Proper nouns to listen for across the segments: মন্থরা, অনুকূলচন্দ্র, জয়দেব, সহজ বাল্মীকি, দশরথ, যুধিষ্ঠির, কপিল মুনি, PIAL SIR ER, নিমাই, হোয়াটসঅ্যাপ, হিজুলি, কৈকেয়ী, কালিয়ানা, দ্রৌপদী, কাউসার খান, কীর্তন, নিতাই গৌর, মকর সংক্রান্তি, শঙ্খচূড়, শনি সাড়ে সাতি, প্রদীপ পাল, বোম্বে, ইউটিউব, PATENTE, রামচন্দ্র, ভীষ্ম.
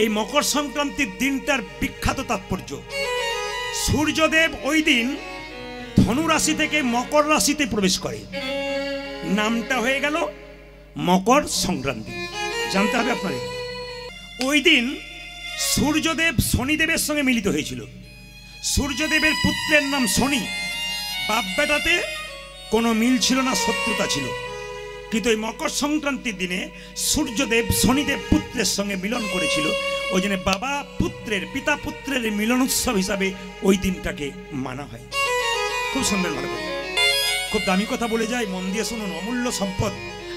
এই মকর সংক্রান্তির দিনটার বিখ্যাত তাৎপর্য, সূর্যদেব ওই দিন ধনু রাশি থেকে মকর রাশিতে প্রবেশ করে, নামটা হয়ে গেল মকর সংক্রান্তি। জানতে হবে আপনাদের, ওই দিন সূর্যদেব শনিদেবের সঙ্গে মিলিত হয়েছিল। সূর্যদেবের পুত্রের নাম শনি। বাপবেটাতে কোনো মিল ছিল না, শত্রুতা ছিল, কিন্তু এই মকর সংক্রান্তির দিনে সূর্যদেব শনিদেব পুত্রের সঙ্গে মিলন করেছিল। ওই জন্য বাবা পুত্রের, পিতা পুত্রের মিলন উৎসব হিসাবে ওই দিনটাকে মানা হয়। খুব সুন্দর মনে করি, খুব দামি কথা বলে যায়, মন দিয়ে শুনুন, অমূল্য সম্পদ।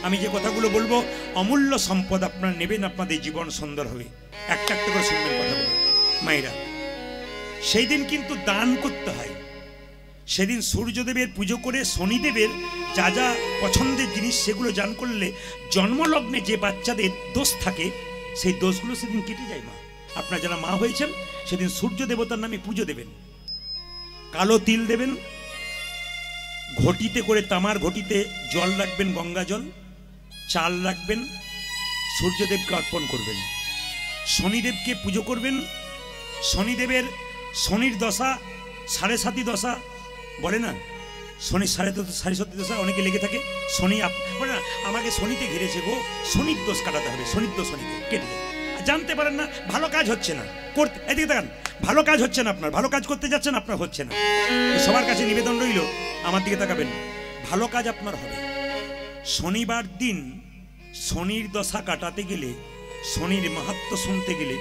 আমি যে কথাগুলো বলবো অমূল্য সম্পদ, আপনারা নেবেন, আপনাদের জীবন সুন্দর হবে। একটা একটা করে সুন্দর কথা বলবো মায়েরা। সেই দিন কিন্তু দান করতে হয়। সেদিন সূর্যদেবের পুজো করে শনিদেবের যা যা পছন্দের জিনিস সেগুলো দান করলে জন্মলগ্নে যে বাচ্চাদের দোষ থাকে সেই দোষগুলো সেদিন কেটে যায়। মা, আপনারা যারা মা হয়েছেন সেদিন সূর্য দেবতার নামে পুজো দেবেন, কালো তিল দেবেন, ঘটিতে করে তামার ঘটিতে জল রাখবেন, গঙ্গা জল, চাল রাখবেন, সূর্যদেবকে অর্পণ করবেন। শনিদেবকে পুজো করবেন। শনিদেবের শনির দশা, সাড়ে সাতি দশা বলে না, শনি সাড়ে সাতি দশা অনেকে লেগে থাকে, শনি বলে না আমাকে শনিতে ঘিরেছে গো, শনির দোষ কাটাতে হবে, শনির দোষ শনিকে কেটে যায়। জানতে পারেন না, ভালো কাজ হচ্ছে না করতে, এদিকে দেখান ভালো কাজ হচ্ছে না, আপনার ভালো কাজ করতে যাচ্ছেন আপনার হচ্ছে না। সবার কাছে নিবেদন রইল, আমার দিকে তাকাবেন, ভালো কাজ আপনার হবে। শনিবার দিন শনির দশা কাটাতে গেলে, শনির মাহাত্ম্য শুনতে গেলে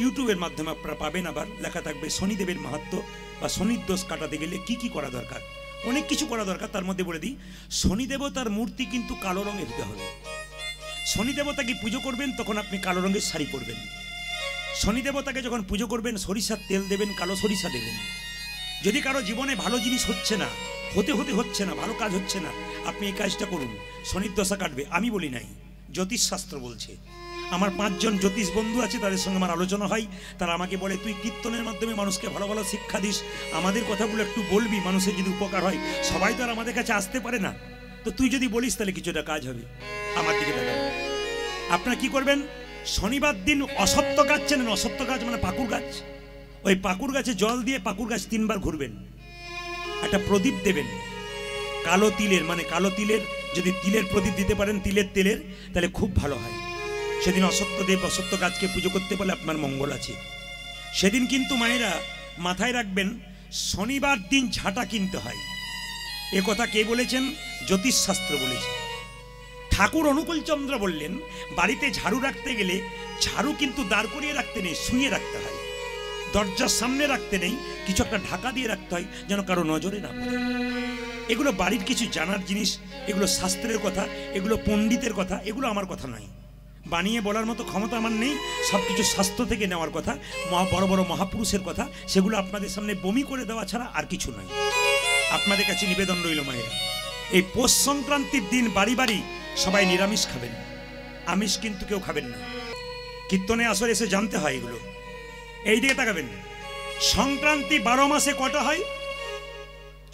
ইউটিউবের মাধ্যমে আপনারা পাবেন, আবার লেখা থাকবে শনিদেবের মাহাত্ম্য বা শনির দোষ কাটাতে গেলে কি কি করা দরকার। অনেক কিছু করা দরকার, তার মধ্যে বলে দিই, শনি দেবতার মূর্তি কিন্তু কালো রঙের হতে হবে। শনি দেবতাকে পুজো করবেন তখন আপনি কালো রঙের শাড়ি পরবেন। শনি দেবতাকে যখন পুজো করবেন সরিষার তেল দেবেন, কালো সরিষা দেবেন। যদি কারো জীবনে ভালো জিনিস হচ্ছে না, হচ্ছে না, ভালো কাজ হচ্ছে না, আপনি এই কাজটা করুন, শনির দশা কাটবে। আমি বলি নাই, জ্যোতিষশাস্ত্র বলছে। আমার 5 জন জ্যোতিষ বন্ধু আছে, তাদের সঙ্গে আমার আলোচনা হয়, তারা আমাকে বলে তুই কীর্তনের মাধ্যমে মানুষকে ভালো ভালো শিক্ষা দিস, আমাদের কথাগুলো একটু বলবি, মানুষের যদি উপকার হয়। সবাই তো আর আমাদের কাছে আসতে পারে না, তো তুই যদি বলিস তাহলে কিছুটা কাজ হবে। আমার দিকে তাকান, আপনারা কি করবেন, শনিবার দিন অসত্য গাছ চেনেন? অসত্য গাছ মানে পাকুড় গাছ। ওই পাকুড় গাছে জল দিয়ে পাকুড় গাছ 3 বার ঘুরবেন। একটা প্রদীপ দেবেন কালো তিলের, মানে কালো তিলের, যদি তিলের প্রদীপ দিতে পারেন, তিলের তাহলে খুব ভালো হয়। সেদিন অসত্য দেব, অসত্য গাছকে পুজো করতে পারলে আপনার মঙ্গল আছে। সেদিন কিন্তু মায়েরা মাথায় রাখবেন, শনিবার দিন ঝাঁটা কিনতে হয়। এ কথা কে বলেছেন? জ্যোতিষশাস্ত্র বলেছে। ঠাকুর অনুকূলচন্দ্র বললেন, বাড়িতে ঝাড়ু রাখতে গেলে ঝাড়ু কিন্তু দাঁড় করিয়ে রাখতে নেই, শুয়ে রাখতে হয়, দরজার সামনে রাখতে নেই, কিছু একটা ঢাকা দিয়ে রাখতে হয় যেন কারো নজরে না পড়ে। এগুলো বাড়ির কিছু জানার জিনিস, এগুলো শাস্ত্রের কথা, এগুলো পণ্ডিতের কথা, এগুলো আমার কথা নয়, বানিয়ে বলার মতো ক্ষমতা আমার নেই। সব কিছু শাস্ত্র থেকে নেওয়ার কথা, বড় বড় মহাপুরুষের কথা, সেগুলো আপনাদের সামনে বমি করে দেওয়া ছাড়া আর কিছু নয়। আপনাদের কাছে নিবেদন রইল মায়েরা, এই পৌষ সংক্রান্তির দিন বাড়ি বাড়ি সবাই নিরামিষ খাবেন, আমিষ কিন্তু কেউ খাবেন না। কীর্তনে আসরে এসে জানতে হয় এগুলো। এই দিকে তাকাবেন, সংক্রান্তি 12 মাসে কটা হয়?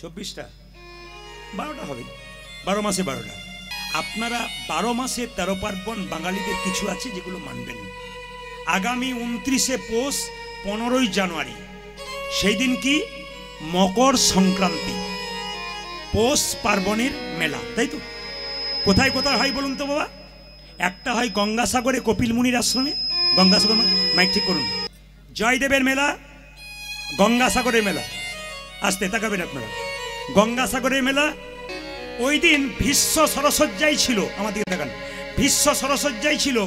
24টা, 12টা হবে, 12 মাসে 12টা। আপনারা 12 মাসে 13 পার্বণ বাঙালিদের কিছু আছে যেগুলো মানবেন। আগামী 29শে পৌষ, 15ই জানুয়ারি, সেই দিন কি মকর সংক্রান্তি, পৌষ পার্বণের মেলা, তাই তো? কোথায় কোথায় হয় বলুন তো বাবা? একটা হয় গঙ্গাসাগরে কপিল মুনির আশ্রমে, গঙ্গাসাগর মাইক ঠিক করুন, জয়দেবের মেলা, গঙ্গাসাগরের মেলা, আসতে তাকাবেন আপনারা, গঙ্গাসাগরের মেলা। ওই দিন ভীষ্ম সরসজ্জাই ছিল, আমার দিকে তাকান, ভীষ্ম সরসজ্জাই ছিল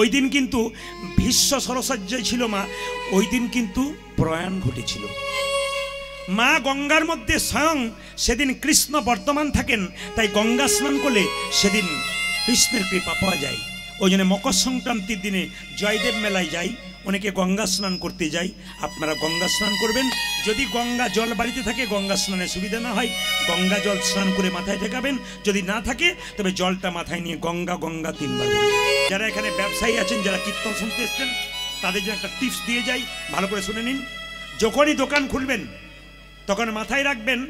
ওই দিন, কিন্তু ভীষ্ম সরসজ্জাই ছিল মা, ওই দিন কিন্তু প্রয়াণ ঘটেছিল। মা গঙ্গার মধ্যে স্বয়ং সেদিন কৃষ্ণ বর্তমান থাকেন, তাই গঙ্গা স্নান করলে সেদিন কৃষ্ণের কৃপা পাওয়া যায়। ওই জন্য মকর সংক্রান্তির দিনে জয়দেব মেলায় যাই, অনেকে গঙ্গা স্নান করতে যায়, আপনারা গঙ্গা স্নান করবেন। যদি গঙ্গা জল বাড়িতে থাকে, গঙ্গা স্নানে সুবিধা না হয়, গঙ্গা জল স্নান করে মাথায় ঠেকাবেন, যদি না থাকে তবে জলটা মাথায় নিয়ে গঙ্গা 3 বার। যারা এখানে ব্যবসায়ী আছেন, যারা কীর্তন শুনতে এসছেন, তাদের জন্য একটা টিপস দিয়ে যাই, ভালো করে শুনে নিন। যখনই দোকান খুলবেন তখন মাথায় রাখবেন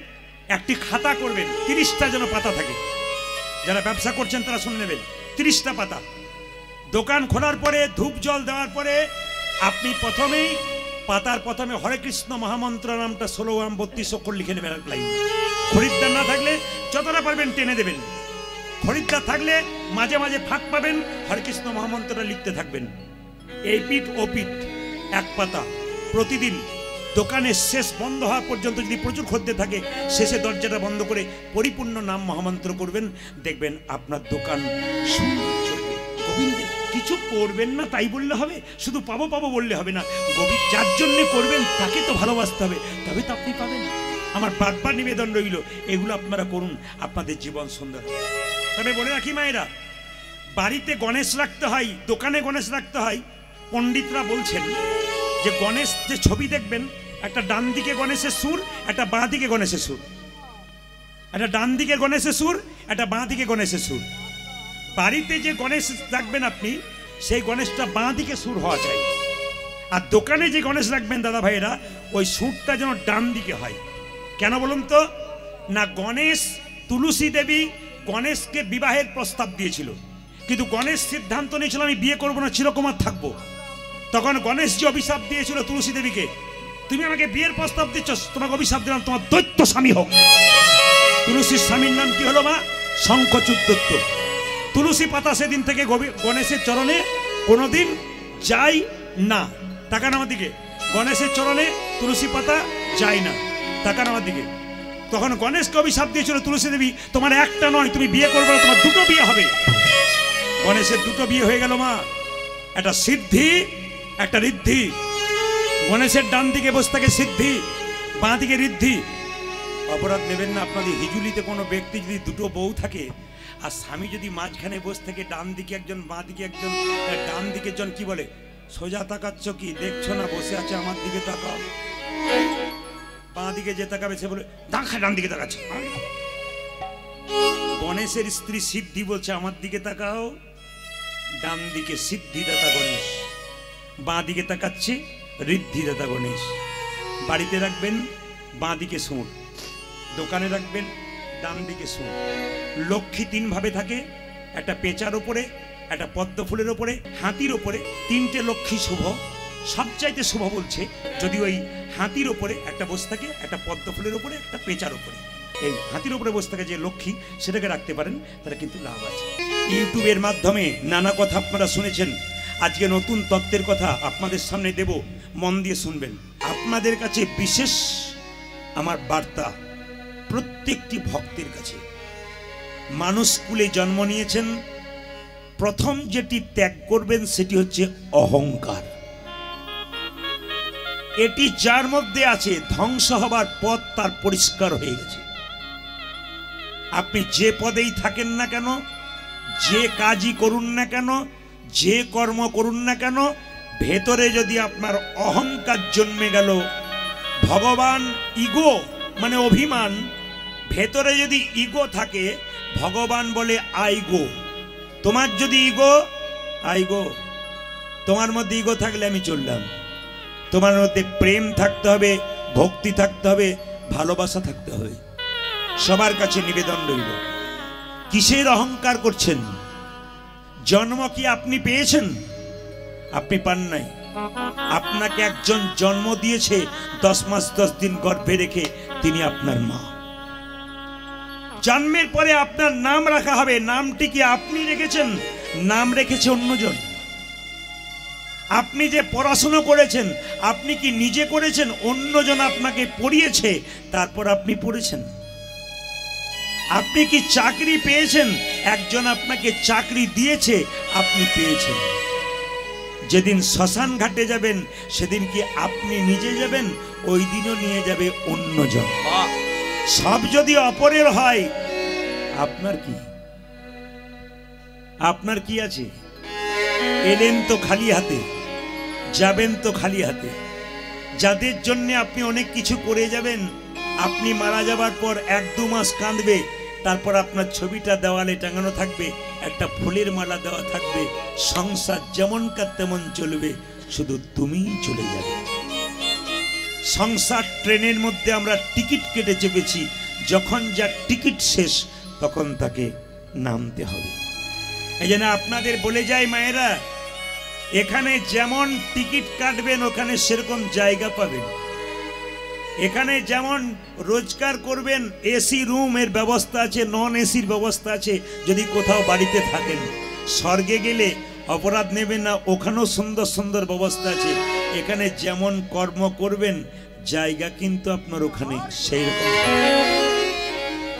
একটি খাতা করবেন, 30টা যেন পাতা থাকে, যারা ব্যবসা করছেন তারা শুনে নেবেন, 30টা পাতা। দোকান খোলার পরে ধূপ জল দেওয়ার পরে আপনি প্রথমেই পাতার প্রথমে হরে কৃষ্ণ মহামন্ত্র নামটা 16 আম 32 অক্ষর লিখে নেবেন। খরিদ্দার না থাকলে যতটা পারবেন টেনে দেবেন, খরিদ্দার থাকলে মাঝে মাঝে ফাঁক পাবেন, হরে কৃষ্ণ মহামন্ত্রটা লিখতে থাকবেন। এই পিঠ ও পিঠ এক পাতা প্রতিদিন, দোকানের শেষ বন্ধ হওয়া পর্যন্ত যদি প্রচুর খদ্দের থাকে শেষে দরজাটা বন্ধ করে পরিপূর্ণ নাম মহামন্ত্র করবেন, দেখবেন আপনার দোকান সুন্দর চলবে। গোবিন্দের কিছু করবেন না তাই বললে হবে, শুধু পাবো পাবো বললে হবে না, গোবিন্দ যার জন্যে করবেন তাকে তো ভালোবাসতে হবে, তবে তো আপনি পাবেন। আমার বারবার নিবেদন রইল, এগুলো আপনারা করুন, আপনাদের জীবন সুন্দর। তবে বলে রাখি মায়েরা, বাড়িতে গণেশ রাখতে হয়, দোকানে গণেশ রাখতে হয়। পণ্ডিতরা বলছেন যে গণেশ যে ছবি দেখবেন, একটা ডান দিকে গণেশের সুর, একটা বাঁ দিকে গণেশের সুর, একটা ডান দিকে গণেশের সুর, একটা বাঁ দিকে গণেশের সুর। বাড়িতে যে গণেশ রাখবেন আপনি, সেই গণেশটা বাঁ দিকে সুর হওয়া চাই। আর দোকানে যে গণেশ রাখবেন দাদা ভাইয়েরা, ওই সুরটা যেন ডান দিকে হয়। কেন বলুন তো না, গণেশ তুলসী দেবী গণেশকে বিবাহের প্রস্তাব দিয়েছিল, কিন্তু গণেশ সিদ্ধান্ত নিয়েছিল আমি বিয়ে করবো না, চিরকুমার থাকবো। তখন গণেশ যে অভিশাপ দিয়েছিল তুলসী দেবীকে, তুমি আমাকে বিয়ের প্রস্তাব দিচ্ছ, তোমাকে অভিশাপ দিলাম তোমার দৈত্য স্বামী হোক। তুলসীর স্বামীর নাম কি হলো মা? শঙ্খচূড় দৈত্য। তুলসী পাতা সেদিন থেকে গণেশের চরণে কোনোদিন যায় না। তাকান আমার দিকে, গণেশের চরণে তুলসী পাতা যায় না, তাকান আমার দিকে। তখন গণেশকে অভিশাপ দিয়েছিল তুলসী দেবী, তোমার একটা নয়, তুমি বিয়ে করবে না, তোমার দুটো বিয়ে হবে। গণেশের দুটো বিয়ে হয়ে গেল মা, একটা সিদ্ধি একটা ঋদ্ধি। গণেশের ডান দিকে বসে থাকে সিদ্ধি, বাঁ দিকে ঋদ্ধি। অপরাধ নেবেন না, আপনাদের হিজুলিতে কোনো ব্যক্তি যদি দুটো বউ থাকে আর স্বামী যদি মাঝখানে বসে থাকে, ডান দিকে একজন বাঁ দিকে একজন, ডান দিকে একজন কি বলে, সোজা তাকাচ্ছ কি, দেখছো না বসে আছে, আমার দিকে তাকাও। বাঁ দিকে যে তাকাবে সে বলে দেখা ডান দিকে তাকাচ্ছে। গণেশের স্ত্রী সিদ্ধি বলছে আমার দিকে তাকাও, ডান দিকে সিদ্ধিদাতা গণেশ, বাঁ দিকে তাকাচ্ছে ঋদ্ধিদাতা গণেশ। বাড়িতে রাখবেন বাঁ দিকে সুর, দোকানে রাখবেন ডান দিকে সুর। লক্ষ্মী তিনভাবে থাকে, একটা পেঁচার ওপরে, একটা পদ্ম ফুলের ওপরে, হাতির ওপরে। তিনটে লক্ষ্মী শুভ, সবচাইতে শুভ বলছে যদি ওই হাতির ওপরে একটা বসে থাকে, একটা পদ্ম ফুলের ওপরে, একটা পেঁচার ওপরে। এই হাতির ওপরে বসে থাকে যে লক্ষ্মী, সেটাকে রাখতে পারেন, তারা কিন্তু লাভ আছে। ইউটিউবের মাধ্যমে নানা কথা আপনারা শুনেছেন, আজকে নতুন তত্ত্বের কথা আপনাদের সামনে দেব, মন দিয়ে শুনবেন। আপনাদের কাছে বিশেষ আমার বার্তা, প্রত্যেকটি ভক্তের কাছে, মানুষ কুলে জন্ম নিয়েছেন, প্রথম যেটি ত্যাগ করবেন সেটি হচ্ছে অহংকার। এটি যার মধ্যে আছে, ধ্বংস হবার পথ তার পরিষ্কার হয়ে গেছে। আপনি যে পদেই থাকেন না কেন, যে কাজই করুন না কেন, যে কর্ম করুন না কেন, ভেতরে যদি আপনার অহংকার জন্মে গেল, ভগবান ইগো মানে অভিমান, ভেতরে যদি ইগো থাকে, ভগবান বলে আই গো। তোমার যদি ইগো, আই গো, তোমার মধ্যে ইগো থাকলে আমি চললাম। তোমার মধ্যে প্রেম থাকতে হবে, ভক্তি থাকতে হবে, ভালোবাসা থাকতে হবে। সবার কাছে নিবেদন রইল, কিসের অহংকার করছেন? জন্ম কি আপনি পেয়েছেন? আপনি পান নাই, আপনাকে একজন জন্ম দিয়েছে 10 মাস 10 দিন গর্ভে রেখে, তিনি আপনার মা। জন্মের পরে আপনার নাম রাখা হবে, নামটি কি আপনি রেখেছেন? নাম রেখেছে অন্যজন। আপনি যে পড়াশুনো করেছেন, আপনি কি নিজে করেছেন? অন্যজন আপনাকে পড়িয়েছে, তারপর আপনি পড়েছেন। আপনি কি চাকরি পেয়েছেন? একজন আপনাকে চাকরি দিয়েছে, আপনি পেয়েছেন। যেদিন শ্মশান ঘাটে যাবেন, সেদিন কি আপনি নিজে যাবেন? ওই দিনও নিয়ে যাবে অন্যজন। সব যদি অপরের হয়, আপনার কি? আপনার কি আছে? এলেন তো খালি হাতে, যাবেন তো খালি হাতে। যাদের জন্য আপনি অনেক কিছু করে যাবেন, আপনি মারা যাবার পর 1-2 মাস কাঁদবে, তারপর আপনার ছবিটা দেওয়ালে টাঙানো থাকবে, একটা ফুলের মালা দেওয়া থাকবে। সংসার যেমনকার তেমন চলবে, শুধু তুমিই চলে যাবে। সংসার ট্রেনের মধ্যে আমরা টিকিট কেটে চেপেছি, যখন যার টিকিট শেষ তখন তাকে নামতে হবে। এই জন্য আপনাদের বলে যায় মায়েরা, এখানে যেমন টিকিট কাটবেন ওখানে সেরকম জায়গা পাবেন, এখানে যেমন রোজগার করবেন এসি রুমের ব্যবস্থা আছে, নন এসির ব্যবস্থা আছে। যদি কোথাও বাড়িতে থাকেন, স্বর্গে গেলে অপরাধ নেবেন না, ওখানেও সুন্দর সুন্দর ব্যবস্থা আছে। এখানে যেমন কর্ম করবেন জায়গা কিন্তু আপনার ওখানে সেই রকম।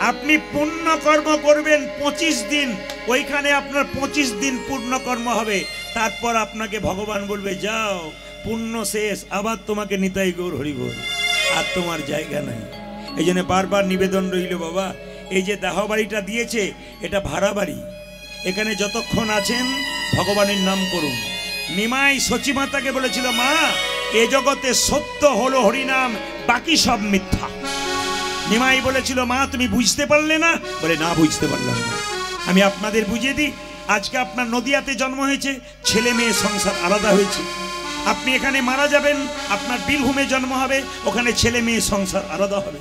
আপনি পুণ্য কর্ম করবেন 25 দিন, ওইখানে আপনার 25 দিন পুণ্য কর্ম হবে। তারপর আপনাকে ভগবান বলবে, যাও পুণ্য শেষ, আবার তোমাকে নিতাই গৌর হরিগৌর, আর তোমার জায়গা নাই। এই জন্য বারবার নিবেদন রইল, বাবা এই যে দাহ বাড়িটা দিয়েছে এটা ভাড়া বাড়ি, এখানে যতক্ষণ আছেন ভগবানের নাম করুন। নিমাই সচিমাতাকে বলেছিল, মা এ জগতে সত্য হলো হরিনাম, বাকি সব মিথ্যা। নিমাই বলেছিল, মা তুমি বুঝতে পারলে না? বলে, না বুঝতে পারলাম না। আমি আপনাদের বুঝিয়ে দিই, আজকে আপনার নদিয়াতে জন্ম হয়েছে, ছেলে মেয়ে সংসার আলাদা হয়েছে। আপনি এখানে মারা যাবেন, আপনার বীরভূমে জন্ম হবে, ওখানে ছেলে মেয়ে সংসার আলাদা হবে।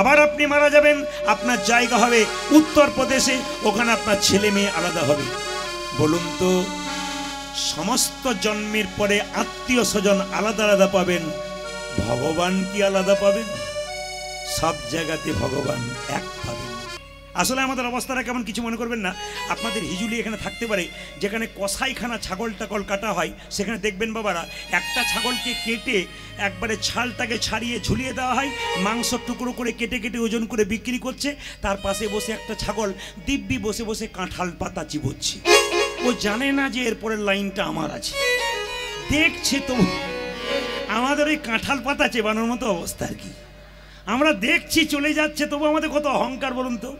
আবার আপনি মারা যাবেন, আপনার জায়গা হবে উত্তরপ্রদেশে, ওখানে আপনার ছেলে মেয়ে আলাদা হবে। বলুন তো, সমস্ত জন্মের পরে আত্মীয় স্বজন আলাদা আলাদা পাবেন, ভগবান কি আলাদা পাবেন? সব জায়গাতে ভগবান এক পাবেন। আসলে আমাদের অবস্থাটা কেমন কিছু মনে করবেন না। আপনাদের হিজুলি এখানে থাকতে পারে, যেখানে কসাইখানা ছাগল টাগল কাটা হয়, সেখানে দেখবেন বাবারা একটা ছাগলকে কেটে একবারে ছালটাকে ছাড়িয়ে ঝুলিয়ে দেওয়া হয়, মাংস টুকরো করে কেটে কেটে ওজন করে বিক্রি করছে। তার পাশে বসে একটা ছাগল দিব্যি বসে বসে কাঁঠাল পাতা চিবোচ্ছে, ও জানে না যে এরপরের লাইনটা আমার আছে, দেখছে। তো আমাদের ওই কাঁঠাল পাতা চেবানোর মতো অবস্থা আর কি। আমরা দেখছি চলে যাচ্ছে, তবু আমাদের কত অহংকার বলুন তো,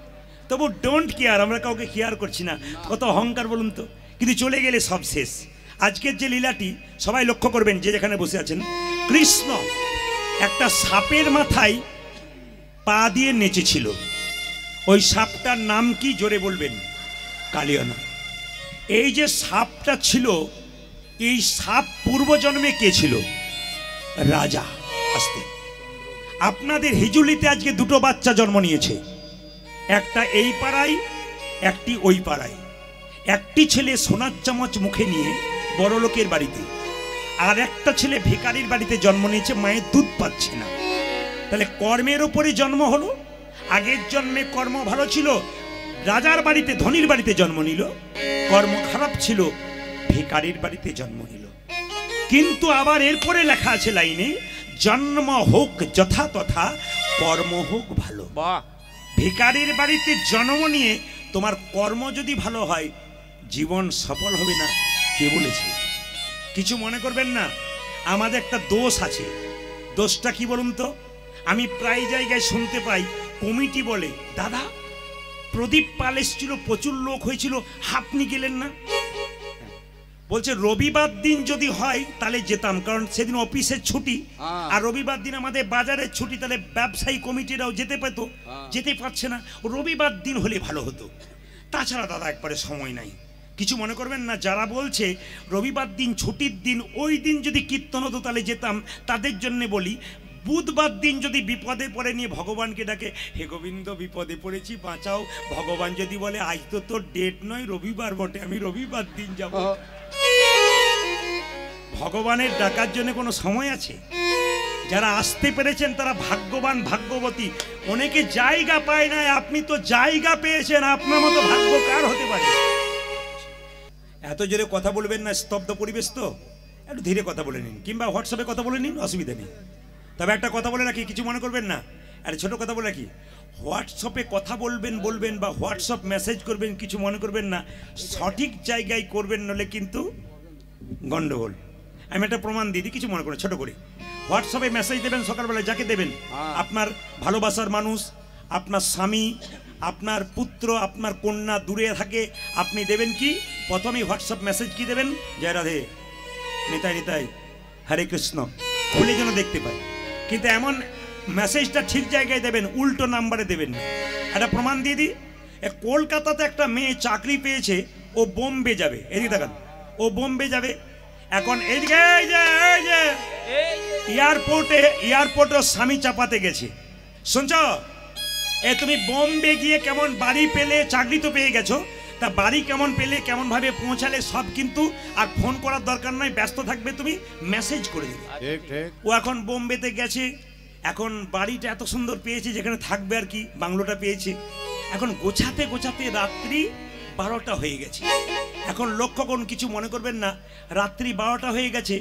তবু ডোন্ট কেয়ার, আমরা কাউকে কেয়ার করছি না, কত অহংকার বলুন তো। কিন্তু চলে গেলে সব শেষ। আজকের যে লীলাটি সবাই লক্ষ্য করবেন, যে যেখানে বসে আছেন, কৃষ্ণ একটা সাপের মাথায় পা দিয়ে নেচেছিল। ওই সাপটার নাম কি জোরে বলবেন? কালিয়ানা। এই যে সাপটা ছিল, এই সাপ পূর্বজন্মে কে ছিল? রাজা। আসতে আপনাদের হিজুলিতে আজকে দুটো বাচ্চা জন্ম নিয়েছে, একটা এই পাড়ায়, একটি ওই পাড়ায়। একটি ছেলে সোনার চামচ মুখে নিয়ে বড় লোকের বাড়িতে, আর একটা ছেলে ভিখারির বাড়িতে জন্ম নিয়েছে, মায়ের দুধ পাচ্ছে না। তাহলে কর্মের ওপরে জন্ম হলো। আগের জন্মে কর্ম ভালো ছিল, রাজার বাড়িতে ধনির বাড়িতে জন্ম নিল। কর্ম খারাপ ছিল, ভিখারির বাড়িতে জন্ম নিল। কিন্তু আবার এরপরে লেখা আছে লাইনে, জন্ম হোক যথা তথা কর্ম হোক ভালো। বাহ! ভিখারির বাড়িতে জন্ম নিয়ে তোমার কর্ম যদি ভালো হয়, জীবন সফল হবে না, কে বলেছে? কিছু মনে করবেন না, আমাদের একটা দোষ আছে। দোষটা কি বলুন তো? আমি প্রায় জায়গায় শুনতে পাই, কমিটি বলে, দাদা প্রদীপ পাল এসেছিল, প্রচুর লোক হয়েছিল, আপনি গেলেন না। বলছে রবিবার দিন যদি হয় তাহলে যেতাম, কারণ সেদিন অফিসের ছুটি, আর রবিবার দিন আমাদের বাজারের ছুটি, তাহলে ব্যবসায়ী কমিটিরাও যেতে পেত, যেতে পারছে না, রবিবার দিন হলে ভালো হতো, তাছাড়া দাদা একবারে সময় নাই। কিছু মনে করবেন না, যারা বলছে রবিবার দিন ছুটির দিন, ওই দিন যদি কীর্তন হতো তাহলে যেতাম, তাদের জন্যে বলি, বুধবার দিন যদি বিপদে পড়ে নিয়ে ভগবানকে ডাকে, হে গোবিন্দ বিপদে পড়েছি বাঁচাও, ভগবান যদি বলে আজ তো তোর ডেট নয়, রবিবার বটে, আমি রবিবার দিন যাব। ভগবানের ডাকার জন্য কোনো সময় আছে? যারা আসতে পেরেছেন তারা ভাগ্যবান, ভাগ্যবতী। অনেকে জায়গা পায় না, আপনি তো জায়গা পেয়েছেন, আপনার মতো ভাগ্যকার হতে পারে। এত জোরে কথা বলবেন না, স্তব্ধ পরিবেশ তো, একটু ধীরে কথা বলে নিন, কিংবা হোয়াটসঅ্যাপে কথা বলে নিন, অসুবিধা নেই। তবে একটা কথা বলে রাখি, কিছু মনে করবেন না, আরে ছোট কথা বলে রাখি, হোয়াটসঅ্যাপে কথা বলবেন বা হোয়াটসঅ্যাপ মেসেজ করবেন, কিছু মনে করবেন না, সঠিক জায়গায় করবেন, নলে কিন্তু গন্ডগোল। আমি একটা প্রমাণ দিই, কিছু মনে করেন ছোট করে। হোয়াটসঅ্যাপে মেসেজ দেবেন সকালবেলা, যাকে দেবেন, আপনার ভালোবাসার মানুষ, আপনার স্বামী, আপনার পুত্র, আপনার কন্যা দূরে থাকে, আপনি দেবেন কি? প্রথমেই হোয়াটসঅ্যাপ মেসেজ কি দেবেন? জয় রাধে, নিতাই নিতাই, হরে কৃষ্ণ, খুলে যেন দেখতে পাই। কিন্তু এমন মেসেজটা ঠিক জায়গায় দেবেন, উল্টো নাম্বারে দেবেন না। একটা প্রমাণ দিয়ে দিই, কলকাতাতে একটা মেয়ে চাকরি পেয়েছে, ও বোম্বে যাবে, এদিকে দেখান, ও বোম্বে যাবে। এখন এদিকে এয়ারপোর্টে স্বামী চাপাতে গেছে, শুনছ, এ তুমি বোম্বে গিয়ে কেমন বাড়ি পেলে, চাকরি তো পেয়ে গেছো, তা বাড়ি কেমন পেলে, কেমনভাবে পৌঁছালে সব কিন্তু আর ফোন করার দরকার নয়, ব্যস্ত থাকবে তুমি, মেসেজ করে দেবে। ও এখন বোম্বেতে গেছে, এখন বাড়িটা এত সুন্দর পেয়েছে যেখানে থাকবে আর কি, বাংলোটা পেয়েছে। এখন গোছাতে গোছাতে রাত্রি 12টা হয়ে গেছে। এখন লক্ষ্য করুন, কিছু মনে করবেন না, রাত্রি 12টা হয়ে গেছে,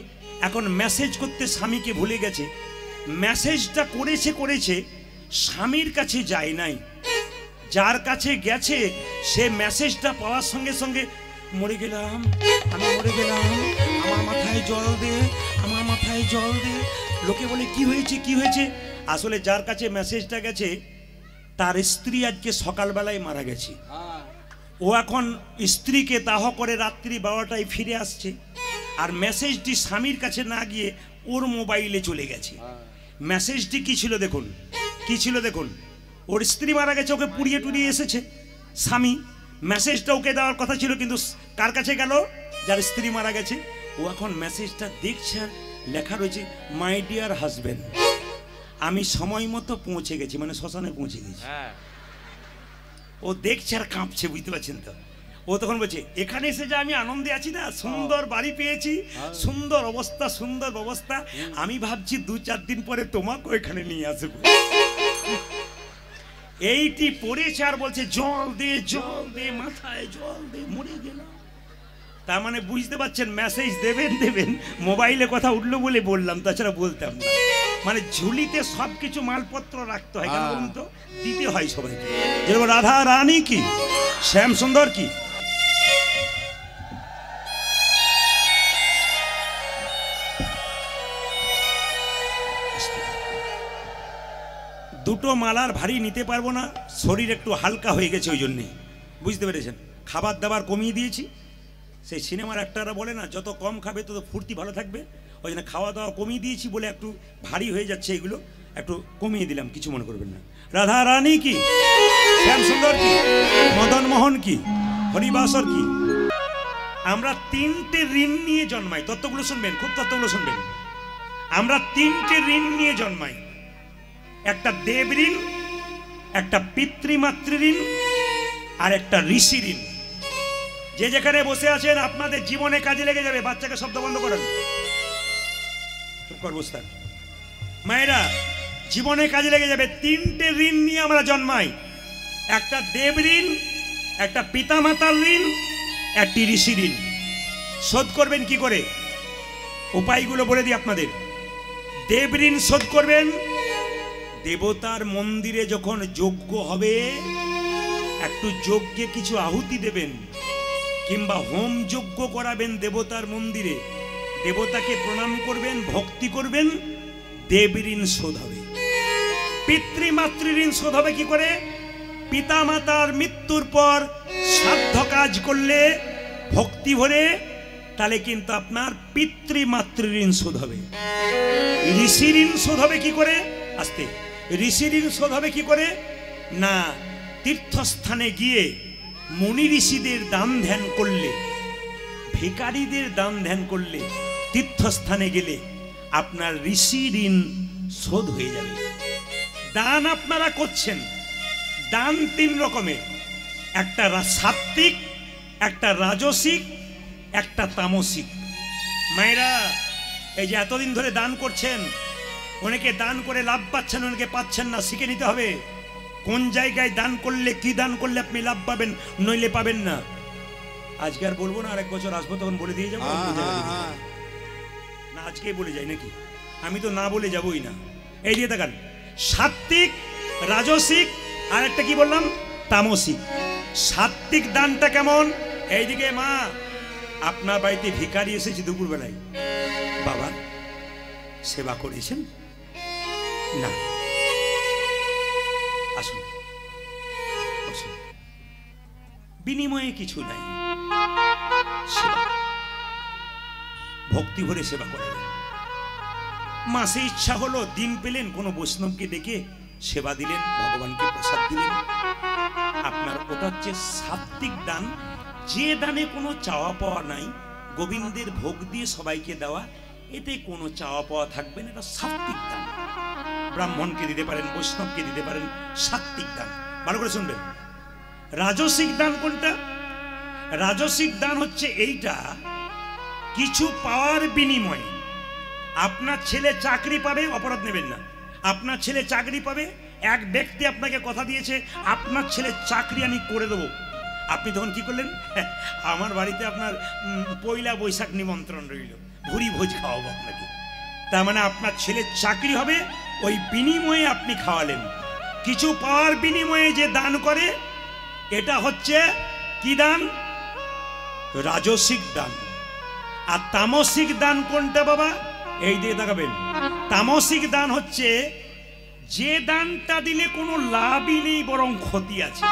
এখন মেসেজ করতে স্বামীকে ভুলে গেছে। মেসেজটা করেছে করেছে, স্বামীর কাছে যায় নাই, যার কাছে গেছে সে মেসেজটা পাওয়ার সঙ্গে সঙ্গে মরে গেলাম, আমি মরে গেলাম, আমার মাথায় জল দে, আমার মাথায় জল দে। লোকে বলে কি হয়েছে কি হয়েছে, আসলে যার কাছে মেসেজটা গেছে তার স্ত্রী আজকে সকালবেলায় মারা গেছে। ও এখন স্ত্রীকে তাহ করে রাত্রি 12টায় ফিরে আসছে, আর মেসেজটি স্বামীর কাছে না গিয়ে ওর মোবাইলে চলে গেছে। মেসেজটি কি ছিল দেখুন, কি ছিল দেখুন, ওর স্ত্রী মারা গেছে, ওকে পুড়িয়ে টুড়িয়ে এসেছে স্বামী, মেসেজটা ওকে দেওয়ার কথা ছিল, কিন্তু কার কাছে গেল, যার স্ত্রী মারা গেছে। ও এখন মেসেজটা দেখছে আর লেখা রয়েছে, মাই ডিয়ার হাজব্যান্ড, আমি সময় মতো পৌঁছে গেছি, মানে শ্মশানে পৌঁছে গেছি। ও দেখছে আর কাঁপছে, বুঝতে পারছেন তো। ও তখন বলছে, এখানে এসে যে আমি আনন্দে আছি না, সুন্দর বাড়ি পেয়েছি, সুন্দর অবস্থা, সুন্দর ব্যবস্থা, আমি ভাবছি 2-4 দিন পরে তোমাকে এখানে নিয়ে আসবো। এইটি পড়েছে আর বলছে, জল দে জল দে, মাথায় জল দে, মরে গেলাম। তার মানে বুঝতে পারছেন, মেসেজ দেবেন দেবেন, মোবাইলে কথা উঠলো বলে বললাম, তাছাড়া বলতাম না। মানে ঝুলিতে সবকিছু মালপত্র রাখতে হয়, কারণ তো দিতে হয় সবাইকে। যেরকম রাধা রানী কি, শ্যাম সুন্দর কি, দুটো মালার ভারী নিতে পারবো না, শরীর একটু হালকা হয়ে গেছে ওই জন্যে, বুঝতে পেরেছেন। খাবার দাবার কমিয়ে দিয়েছি, সেই সিনেমার অ্যাক্টাররা বলে না, যত কম খাবে তত ফুর্তি ভালো থাকবে, ওই জন্য খাওয়া দাওয়া কমিয়ে দিয়েছি বলে একটু ভারী হয়ে যাচ্ছে, এগুলো একটু কমিয়ে দিলাম, কিছু মনে করবেন না। রাধা রানী কি, শ্যামসুন্দর কি, মদন মোহন কি, হরিবাসর কি, আমরা 3টে ঋণ নিয়ে জন্মাই। তত্ত্বগুলো শুনবেন, খুব তত্ত্বগুলো শুনবেন। আমরা 3টে ঋণ নিয়ে জন্মাই, একটা দেব ঋণ, একটা পিতৃমাতৃ ঋণ, আর একটা ঋষি ঋণ। যে যেখানে বসে আছেন, আপনাদের জীবনে কাজে লেগে যাবে। বাচ্চাকে শব্দ বন্ধ করেন, চুপ কর, বসতান। মায়েরা, জীবনে কাজে লেগে যাবে। 3টে ঋণ নিয়ে আমরা জন্মাই, একটা দেব ঋণ, একটা পিতামাতার ঋণ, একটি ঋষি ঋণ। শোধ করবেন কি করে, উপায়গুলো বলে দিই আপনাদের। দেব ঋণ শোধ করবেন, দেবতার মন্দিরে যখন যজ্ঞ হবে একটু যজ্ঞে কিছু আহুতি দেবেন, কিংবা হোম যজ্ঞ করাবেন দেবতার মন্দিরে, দেবতাকে প্রণাম করবেন, ভক্তি করবেন, দেব ঋণ শোধ হবে। পিতৃমাতৃ ঋণ শোধ হবে কি করে, পিতামাতার মৃত্যুর পর শ্রাদ্ধ কাজ করলে ভক্তি ভরে, তাহলে কিন্তু আপনার পিতৃমাতৃ ঋণ শোধ হবে। ঋষি ঋণ শোধ হবে কি করে, আসতে, ঋষি ঋণ শোধ হবে কি করে না, তীর্থস্থানে গিয়ে মুনি ঋষিদের দান ধ্যান করলে, ভিকারীদের দান ধ্যান করলে, তীর্থস্থানে গেলে আপনার ঋষি ঋণ শোধ হয়ে যাবে। দান আপনারা করছেন, দান 3 রকমের, একটা সাত্ত্বিক, একটা রাজসিক, একটা তামসিক। মায়েরা, এই যে এতদিন ধরে দান করছেন, অনেকে দান করে লাভ পাচ্ছেন, অনেকে পাচ্ছেন না। শিখে নিতে হবে কোন জায়গায় দান করলে, কি দান করলে আপনি লাভ পাবেন, নইলে পাবেন না। আজকে আর বলবো না, আরেক বছর আসবো তখন বলে দিয়ে যাবো, না আজকেই বলে যাই নাকি, আমি তো না বলে যাবই না। এই দিয়ে তাকান, সাত্ত্বিক, রাজসিক, আর একটা কি বললাম, তামসিক। সাত্ত্বিক দানটা কেমন, এইদিকে মা, আপনার বাড়িতে ভিখারি এসেছে দুপুরবেলায়, বাবা সেবা করেছেন না, আসুন আসুন, বিনিময়ে কিছু নাই, ভক্তি ভরে সেবা করলেন। মাসে ইচ্ছা হলো দিন পেলেন, কোনো বৈষ্ণবকে ডেকে সেবা দিলেন, ভগবানকে প্রসাদ দিলেন, আপনার ওটা হচ্ছে সাত্ত্বিক দান, যে দানে কোনো চাওয়া পাওয়া নাই, গোবিন্দের ভোগ দিয়ে সবাইকে দেওয়া, এতে কোনো চাওয়া পাওয়া থাকবে না, এটা সাত্ত্বিক দান। ব্রাহ্মণকে দিতে পারেন, বৈষ্ণবকে দিতে পারেন, সাত্ত্বিক দান। ভালো করে শুনবেন। রাজসিক দান কোনটা, রাজসিক দান হচ্ছে এইটা, কিছু পাওয়ার বিনিময়ে। আপনার ছেলে চাকরি পাবে, অপরাধ নেবেন না। আপনার ছেলে চাকরি পাবে, এক ব্যক্তি আপনাকে কথা দিয়েছে আপনার ছেলে চাকরি আমি করে দেবো, আপনি তখন কী করলেন? আমার বাড়িতে আপনার পয়লা বৈশাখ নিমন্ত্রণ রইল, ভুরি ভোজ খাওয়াবো আপনাকে। তার মানে আপনার ছেলের চাকরি হবে, ওই বিনিময়ে আপনি খাওয়ালেন। কিছু পাওয়ার বিনিময়ে যে দান করে এটা হচ্ছে কি দান? রাজসিক দান। আর তামসিক দান কোনটা বাবা? এই দিয়ে দেখাবেন। তামসিক দান হচ্ছে যে দানটা দিলে কোনো লাভই নেই, বরং ক্ষতি আছে।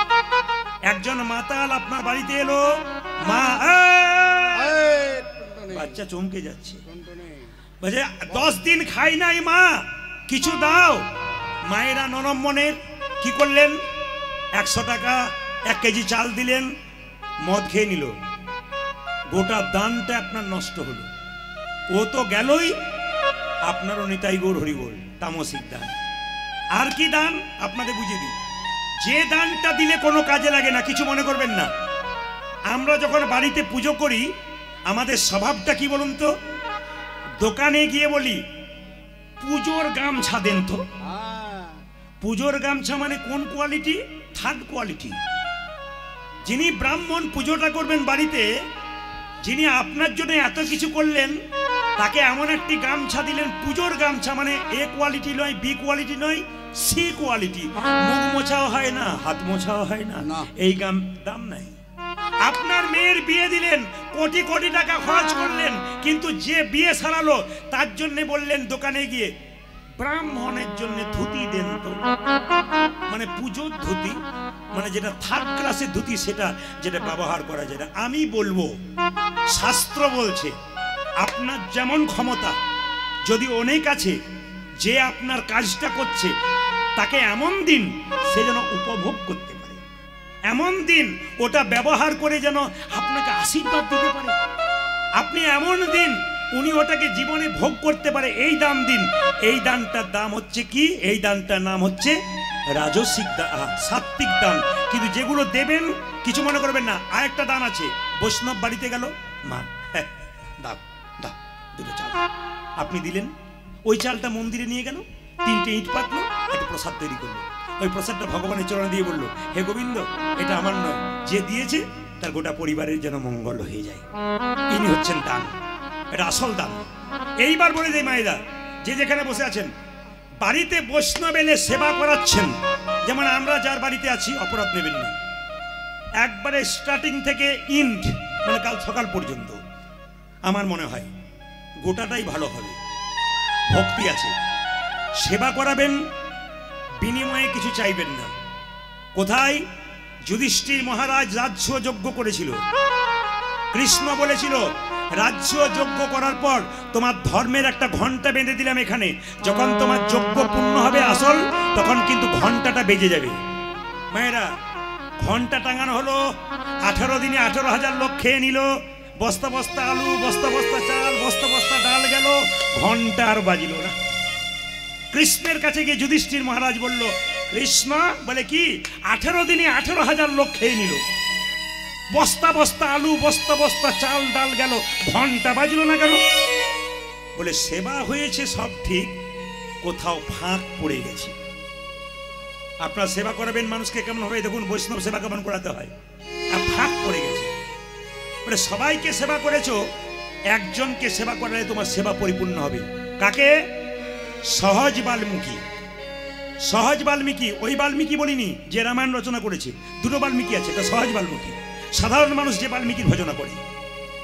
একজন মাতাল আপনার বাড়িতে এলো, মা বাচ্চা চমকে যাচ্ছে, 10 দিন খাই নাই মা, কিছু দাও। মায়েরা নরম মনের কি করলেন? 100 টাকা 1 কেজি চাল দিলেন, মদ খেয়ে নিল, গোটা দানটা আপনার নষ্ট হলো। ও তো গেলই, আপনারও নিতাই গৌর হরিগোল। তামসিক দান। আর কি দান আপনাদের বুঝিয়ে দিই, যে দানটা দিলে কোনো কাজে লাগে না। কিছু মনে করবেন না, আমরা যখন বাড়িতে পুজো করি আমাদের স্বভাবটা কি বলুন তো? দোকানে গিয়ে বলি পুজোর গামছা দেন তো। পুজোর গামছা মানে কোন কোয়ালিটি? Third quality. যিনি ব্রাহ্মণ পুজোটা করবেন বাড়িতে, যিনি আপনার জন্য এত কিছু করলেন, তাকে এমন একটি গামছা দিলেন পুজোর গামছা, মানে এ কোয়ালিটি নয়, বি কোয়ালিটি নয়, সি কোয়ালিটি। মুখ মোছাও হয় না, হাত মোছাও হয় না, এই গাম দাম নাই। আপনার মেয়ের বিয়ে দিলেন, কোটি কোটি টাকা খরচ করলেন, কিন্তু যে বিয়ে সারালো তার জন্য বললেন দোকানে গিয়ে ব্রাহ্মণের জন্য ধুতি দেন তো, মানে পুজোর ধুতি, মানে যেটা থার্ড ক্লাসের ধুতি, সেটা যেটা ব্যবহার করা যায় না। আমি বলবো শাস্ত্র বলছে আপনার যেমন ক্ষমতা, যদি অনেক আছে, যে আপনার কাজটা করছে তাকে এমন দিন সে যেন উপভোগ করতে পারে, এমন দিন ওটা ব্যবহার করে যেন আপনাকে আশীর্বাদ দিতে পারে, আপনি এমন দিন উনি ওটাকে জীবনে ভোগ করতে পারে, এই দান দিন। এই দানটার দাম হচ্ছে কি? এই দানটার নাম হচ্ছে রাজসিক দান, সাত্ত্বিক দান। কিন্তু যেগুলো দেবেন কিছু মনে করবেন না। আর একটা দান আছে, বৈষ্ণব বাড়িতে গেল, মা দাও দাও দুটো চাল, আপনি দিলেন, ওই চালটা মন্দিরে নিয়ে গেল, 3টে ইট পাতলো, একটা প্রসাদ তৈরি করলো, ওই প্রসাদটা ভগবানের চরণে দিয়ে বললো, হে গোবিন্দ এটা আমার নয়, যে দিয়েছে তার গোটা পরিবারের যেন মঙ্গল হয়ে যায়, ইনি হচ্ছেন দান, এটা আসল দান। এইবার বলে দেয় মায়েরা, যে যেখানে বসে আছেন, বাড়িতে বৈষ্ণব এলে সেবা করাচ্ছেন, যেমন আমরা যার বাড়িতে আছি, অপরাধ নেবেন না, একবারে স্টার্টিং থেকে ইন্ড, মানে কাল সকাল পর্যন্ত, আমার মনে হয় গোটাটাই ভালো হবে, ভক্তি আছে। সেবা করাবেন, বিনিময়ে কিছু চাইবেন না। কোথায় যুধিষ্ঠির মহারাজ রাজ্য যজ্ঞ করেছিল, কৃষ্ণ বলেছিল রাজ্য যজ্ঞ করার পর তোমার ধর্মের একটা ঘন্টা বেঁধে দিলাম এখানে, যখন তোমার যজ্ঞ পূর্ণ হবে আসল, তখন কিন্তু ঘন্টাটা বেজে যাবে। মায়েরা ঘন্টা টাঙানো হলো, 18 দিনে 18,000 লোক খেয়ে নিল, বস্তা বস্তা আলু, বস্তা বস্তা চাল, বস্তা বস্তা ডাল গেল, ঘন্টা আর বাজিল না। কৃষ্ণের কাছে গিয়ে যুধিষ্ঠির মহারাজ বলল, কৃষ্ণ বলে কি 18 দিনে 18,000 লোক খেয়ে নিল, বস্তা বস্তা আলু, বস্তা বস্তা চাল ডাল গেল, ঘন্টা বাজিল না কেন? বলে সেবা হয়েছে সব ঠিক, কোথাও ফাঁক পড়ে গেছে। আপনার সেবা করাবেন মানুষকে কেমন হবে দেখুন, বৈষ্ণব সেবা কেমন করাতে হয়, আর ফাঁক পড়ে গেছে। বলে সবাইকে সেবা করেছ, একজনকে সেবা করালে তোমার সেবা পরিপূর্ণ হবে। কাকে? সহজ বাল্মীকি। সহজ বাল্মীকি ওই বাল্মীকি বলিনি যে রামায়ণ রচনা করেছে, দুটো বাল্মীকি আছে, একটা সহজ বাল্মীকি, সাধারণ মানুষ যে বাল্মীকির ভজনা করে,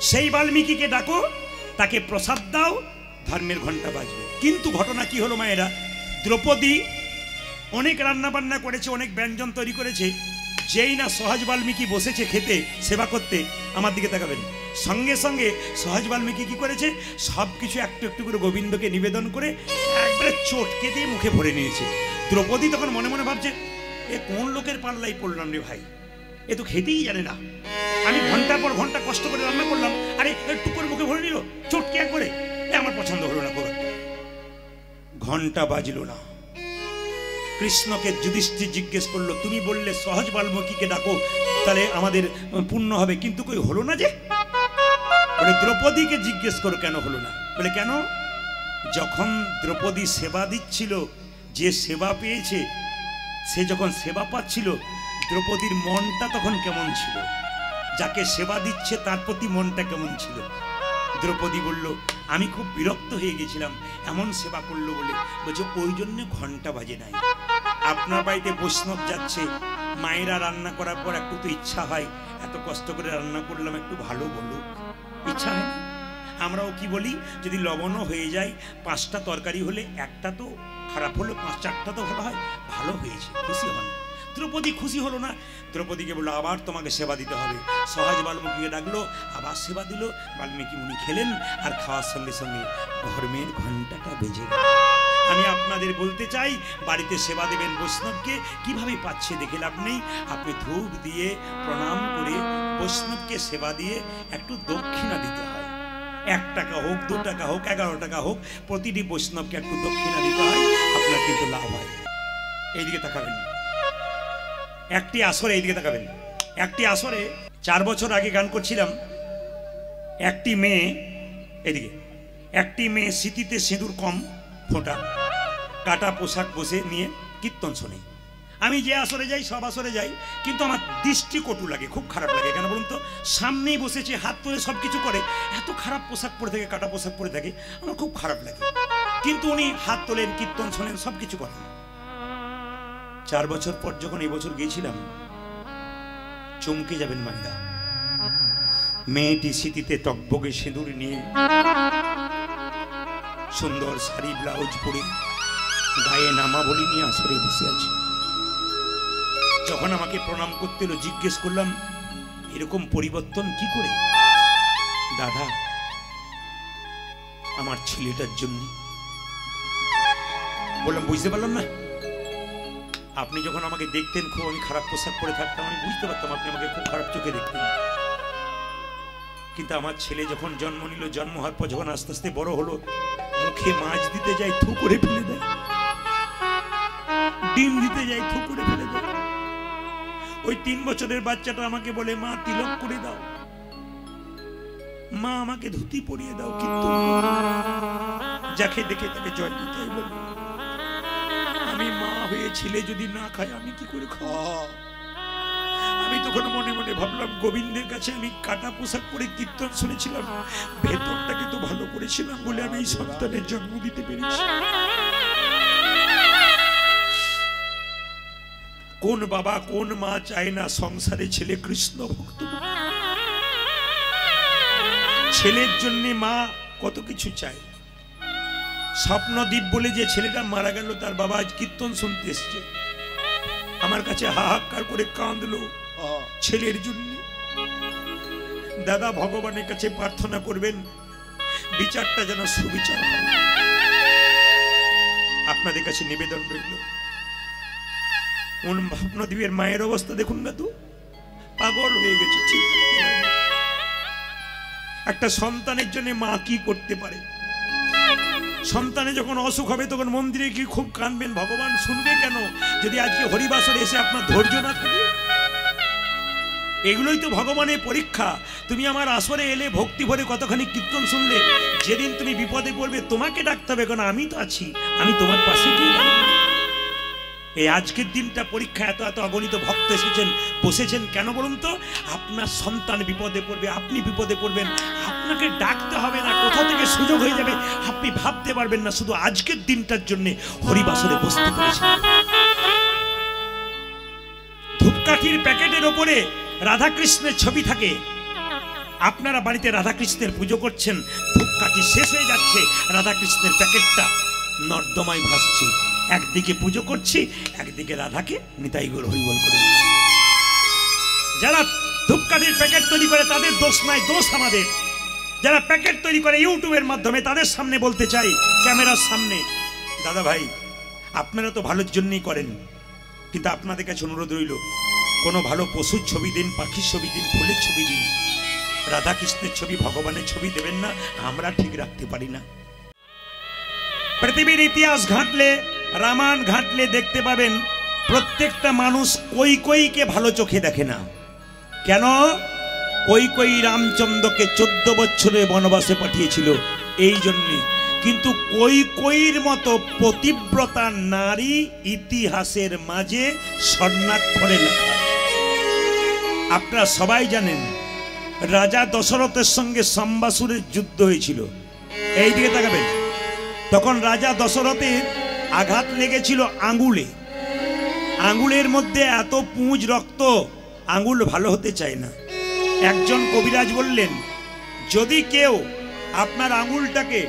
সেই বাল্মীকিকে ডাকো, তাকে প্রসাদ দাও, ধর্মের ঘণ্টা বাজবে। কিন্তু ঘটনা কি হলো মায়েরা, দ্রৌপদী অনেক রান্নাবান্না করেছে, অনেক ব্যঞ্জন তৈরি করেছে, যেই না সহজ বাল্মীকি বসেছে খেতে সেবা করতে, আমার দিকে তাকাবেন, সঙ্গে সঙ্গে সহজ বাল্মীকি কী করেছে, সব কিছু একটু একটু করে গোবিন্দকে নিবেদন করে একবারে চটকে দিয়ে মুখে ভরে নিয়েছে। দ্রৌপদী তখন মনে মনে ভাবছে, এ কোন লোকের পাল্লাই পড়লাম রে ভাই, এ তো খেতেই জানে না, আমি ঘন্টার পর ঘন্টা কষ্ট করে রান্না করলাম, আরে একটু করে মুখে ভরে নিল চটকে একবারে, এ আমার পছন্দ হলো না। ঘন্টা বাজলো না, কৃষ্ণকে যুধিষ্ঠির জিজ্ঞেস করলো, তুমি বললে সহজ বাল্মীকিকে ডাকো, তাহলে আমাদের পুণ্য হবে, কিন্তু কই হলো না যে। বলে দ্রৌপদীকে জিজ্ঞেস করো কেন হলো না। বলে কেন, যখন দ্রৌপদী সেবা দিচ্ছিল, যে সেবা পেয়েছে সে যখন সেবা পাচ্ছিল, দ্রৌপদীর মনটা তখন কেমন ছিল, যাকে সেবা দিচ্ছে তার প্রতি মনটা কেমন ছিল। দ্রৌপদী বলল, আমি খুব বিরক্ত হয়ে গেছিলাম এমন সেবা করলো বলে। বলছে ওই জন্য ঘন্টা বাজে নাই। আপনার বাড়িতে বৈষ্ণব যাচ্ছে, মায়েরা রান্না করার পর একটু তো ইচ্ছা হয়, এত কষ্ট করে রান্না করলাম একটু ভালো বলুক, ইচ্ছা হয় না? আমরাও কি বলি, যদি লবণও হয়ে যায়, পাঁচটা তরকারি হলে একটা তো খারাপ হলো, পাঁচ চারটা তো ভালো হয়, ভালো হয়েছে, খুশি হন। দ্রৌপদী খুশি হলো না। দ্রৌপদীকে বললো আবার তোমাকে সেবা দিতে হবে। সহজ বাল্মীকিকে ডাকলো, আবার সেবা দিল, বাল্মীকি মুনি খেলেন, আর খাওয়ার সঙ্গে সঙ্গে ধর্মের ঘন্টাটা বেজে গেল। আমি আপনাদের বলতে চাই, বাড়িতে সেবা দেবেন বৈষ্ণবকে, কিভাবে পাচ্ছে দেখে লাভ নেই। আপনি ধূপ দিয়ে প্রণাম করে বৈষ্ণবকে সেবা দিয়ে একটু দক্ষিণা দিতে হয়, 1 টাকা হোক, 2 টাকা হোক, 11 টাকা হোক, প্রতিটি বৈষ্ণবকে একটু দক্ষিণা দিতে হয়, আপনার কিন্তু লাভ হয়। এইদিকে তাকাবেন, একটি আসরে এইদিকে তাকাবেন, একটি আসরে 4 বছর আগে গান করছিলাম। একটি মেয়ে, এইদিকে একটি মেয়ে সিঁথিতে সিঁদুর কম ফোঁটা, কাটা পোশাক বসে নিয়ে কীর্তন শোনে। আমি যে আসরে যাই, সব আসরে যাই, কিন্তু আমার দৃষ্টি কটু লাগে, খুব খারাপ লাগে। কেন বলুন তো, সামনেই বসেছে, হাত তুলে সব কিছু করে, এত খারাপ পোশাক পরে থাকে, কাটা পোশাক পরে থাকে, আমার খুব খারাপ লাগে। কিন্তু উনি হাত তোলেন, কীর্তন শোনেন, সব কিছু করেন। 4 বছর পর যখন এবছর গিয়েছিলাম, চমকে যাবেন মাইরা, মেয়েটি সিঁথিতে টকবগে সিঁদুর নিয়ে, সুন্দর শাড়ি ব্লাউজ পরে, গায়ে নামাবলি নিয়ে আসরে বসে আছে। যখন আমাকে প্রণাম করতে এলো, জিজ্ঞেস করলাম এরকম পরিবর্তন কি করে। দাদা, আমার ছেলেটার জন্য। বললাম বুঝতে পারলাম না, আপনি যখন আমাকে দেখতেন খুব আমি খারাপ পোশাক পরে থাকতাম, আমি বুঝতে পারতাম আপনি আমাকে খুব খারাপ চোখে দেখতেন, কিন্তু আমার ছেলে যখন জন্ম নিল, জন্ম হওয়ার পর যখন আস্তে আস্তে বড় হলো, মুখে মাছ দিতে যাই থু করে ফেলে দেয়, ডিম দিতে যাই থু করে ফেলে দেয়। ওই 3 বছরের বাচ্চাটা আমাকে বলে, মা তিলক করে দাও, মা আমাকে ধুতি পরিয়ে দাও, কিন্তু যাকে দেখে তাকে জয় দিতে বলে, আমি মা হয়ে ছেলে যদি না খাই আমি কি করে খাওয়া। আমি তখন মনে মনে ভাবলাম, গোবিন্দের কাছে আমি কাটা পোশাক পরে কীর্তন শুনেছিলাম, ভেতরটাকে তো ভালো করেছিলাম বলে আমি এই সন্তানের জন্ম দিতে পেরেছি। কোন বাবা, কোন মা চায় না সংসারে ছেলে কৃষ্ণ ভক্ত। ছেলের জন্য মা কত কিছু চায়। স্বপ্নদীপ বলে যে ছেলেটা মারা গেল, তার বাবা আজ কীর্তন শুনতে এসছে, আমার কাছে হাহাকার করে কাঁদলো ছেলের জন্য। দাদা, ভগবানের কাছে প্রার্থনা করবেন বিচারটা যেন সুবিচার হয়। আপনাদের কাছে নিবেদন রইল। স্বপ্নদীপের মায়ের অবস্থা দেখুন না তো, পাগল হয়ে গেছে। একটা সন্তানের জন্য মা কি করতে পারে। সন্তানে যখন অসুখ হবে তখন মন্দিরে কি খুব কানবেন, ভগবান শুনবে কেন যদি আজকে হরিবাসরে এসে আপনার ধৈর্য না থাকে। এগুলোই তো ভগবানের পরীক্ষা। তুমি আমার আসরে এলে, ভক্তি ভরে কতখানি কীর্তন শুনলে, যেদিন তুমি বিপদে পড়বে তোমাকে ডাকতে হবে, কারণ আমি তো আছি, আমি তোমার পাশে। এই আজকের দিনটা পরীক্ষা। এত এত অগণিত ভক্ত এসেছেন, বসেছেন, কেন বলুন তো, আপনার সন্তান বিপদে পড়বে, আপনি বিপদে পড়বেন, আপনাকে ডাকতে হবে না, কোথা থেকে সুযোগ হয়ে যাবে আপনি ভাবতে পারবেন না, শুধু আজকের দিনটার জন্য হরিবাসরে বসতে পেরেছেন। ধূপকাঠির প্যাকেটের ওপরে রাধাকৃষ্ণের ছবি থাকে, আপনারা বাড়িতে রাধাকৃষ্ণের পুজো করছেন, ধূপকাঠি শেষ হয়ে যাচ্ছে, রাধাকৃষ্ণের প্যাকেটটা নর্দমায় ভাসছে, একদিকে পুজো করছি, একদিকে রাধাকে নিতাই গৌর হরিবল করে দিচ্ছি। যারা ধূপকাঠির প্যাকেট তৈরি করে তাদের দোষ নাই, দোষ আমাদের। যারা প্যাকেট তৈরি করে ইউটিউবের মাধ্যমে, তাদের সামনে বলতে চাই, ক্যামেরার সামনে, দাদা ভাই আপনারা তো ভালোর জন্যই করেন, কিন্তু আপনাদের কাছে অনুরোধ রইল, কোনো ভালো পশুর ছবি দিন, পাখির ছবি দিন, ফুলের ছবি দিন, রাধাকৃষ্ণের ছবি, ভগবানের ছবি দেবেন না, আমরা ঠিক রাখতে পারি না। পৃথিবীর ইতিহাস ঘাঁটলে রামায়ণ ঘাটলে দেখতে পাবেন প্রত্যেকটা মানুষ কৈকেয়ীকে ভালো চোখে দেখে না। কেন? কৈকেয়ী রামচন্দ্রকে 14 বছরের বনবাসে পাঠিয়েছিল এই জন্যে। কিন্তু কৈকেয়ীর মতো পতিব্রতা নারী ইতিহাসের মাঝে স্বর্ণাক্ষরে লেখা। আপনারা সবাই জানেন রাজা দশরথের সঙ্গে সম্বাসুরের যুদ্ধ হয়েছিল। এই দিকে তাকাবেন, তখন রাজা দশরথের আঘাত লেগেছিল আঙুলে। আঙুলের মধ্যে এত পুঁজ রক্ত, আঙুল ভালো হতে চায় না। একজন কবিরাজ বললেন, যদি কেউ আপনার আঙুলটাকে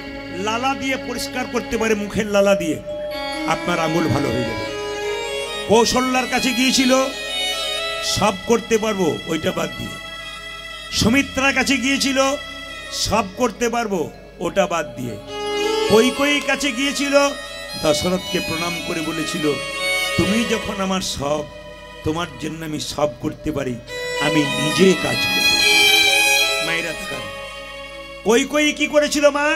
লালা দিয়ে পরিষ্কার করতে পারে, মুখের লালা দিয়ে, আপনার আঙুল ভালো হয়ে যাবে। কৌশল্যার কাছে গিয়েছিল, সব করতে পারবো, ওইটা বাদ দিয়ে। সুমিত্রার কাছে গিয়েছিল, সব করতে পারবো, ওটা বাদ দিয়ে। কৈকেয়ীর কাছে গিয়েছিল, দশরথকে প্রণাম করে বলেছিল, তুমি যখন আমার সব, তোমার জন্য আমি সব করতে পারি, আমি নিজে কাজ করব। মায়েরা থাকার কৈকেয়ী কি করেছিল? মা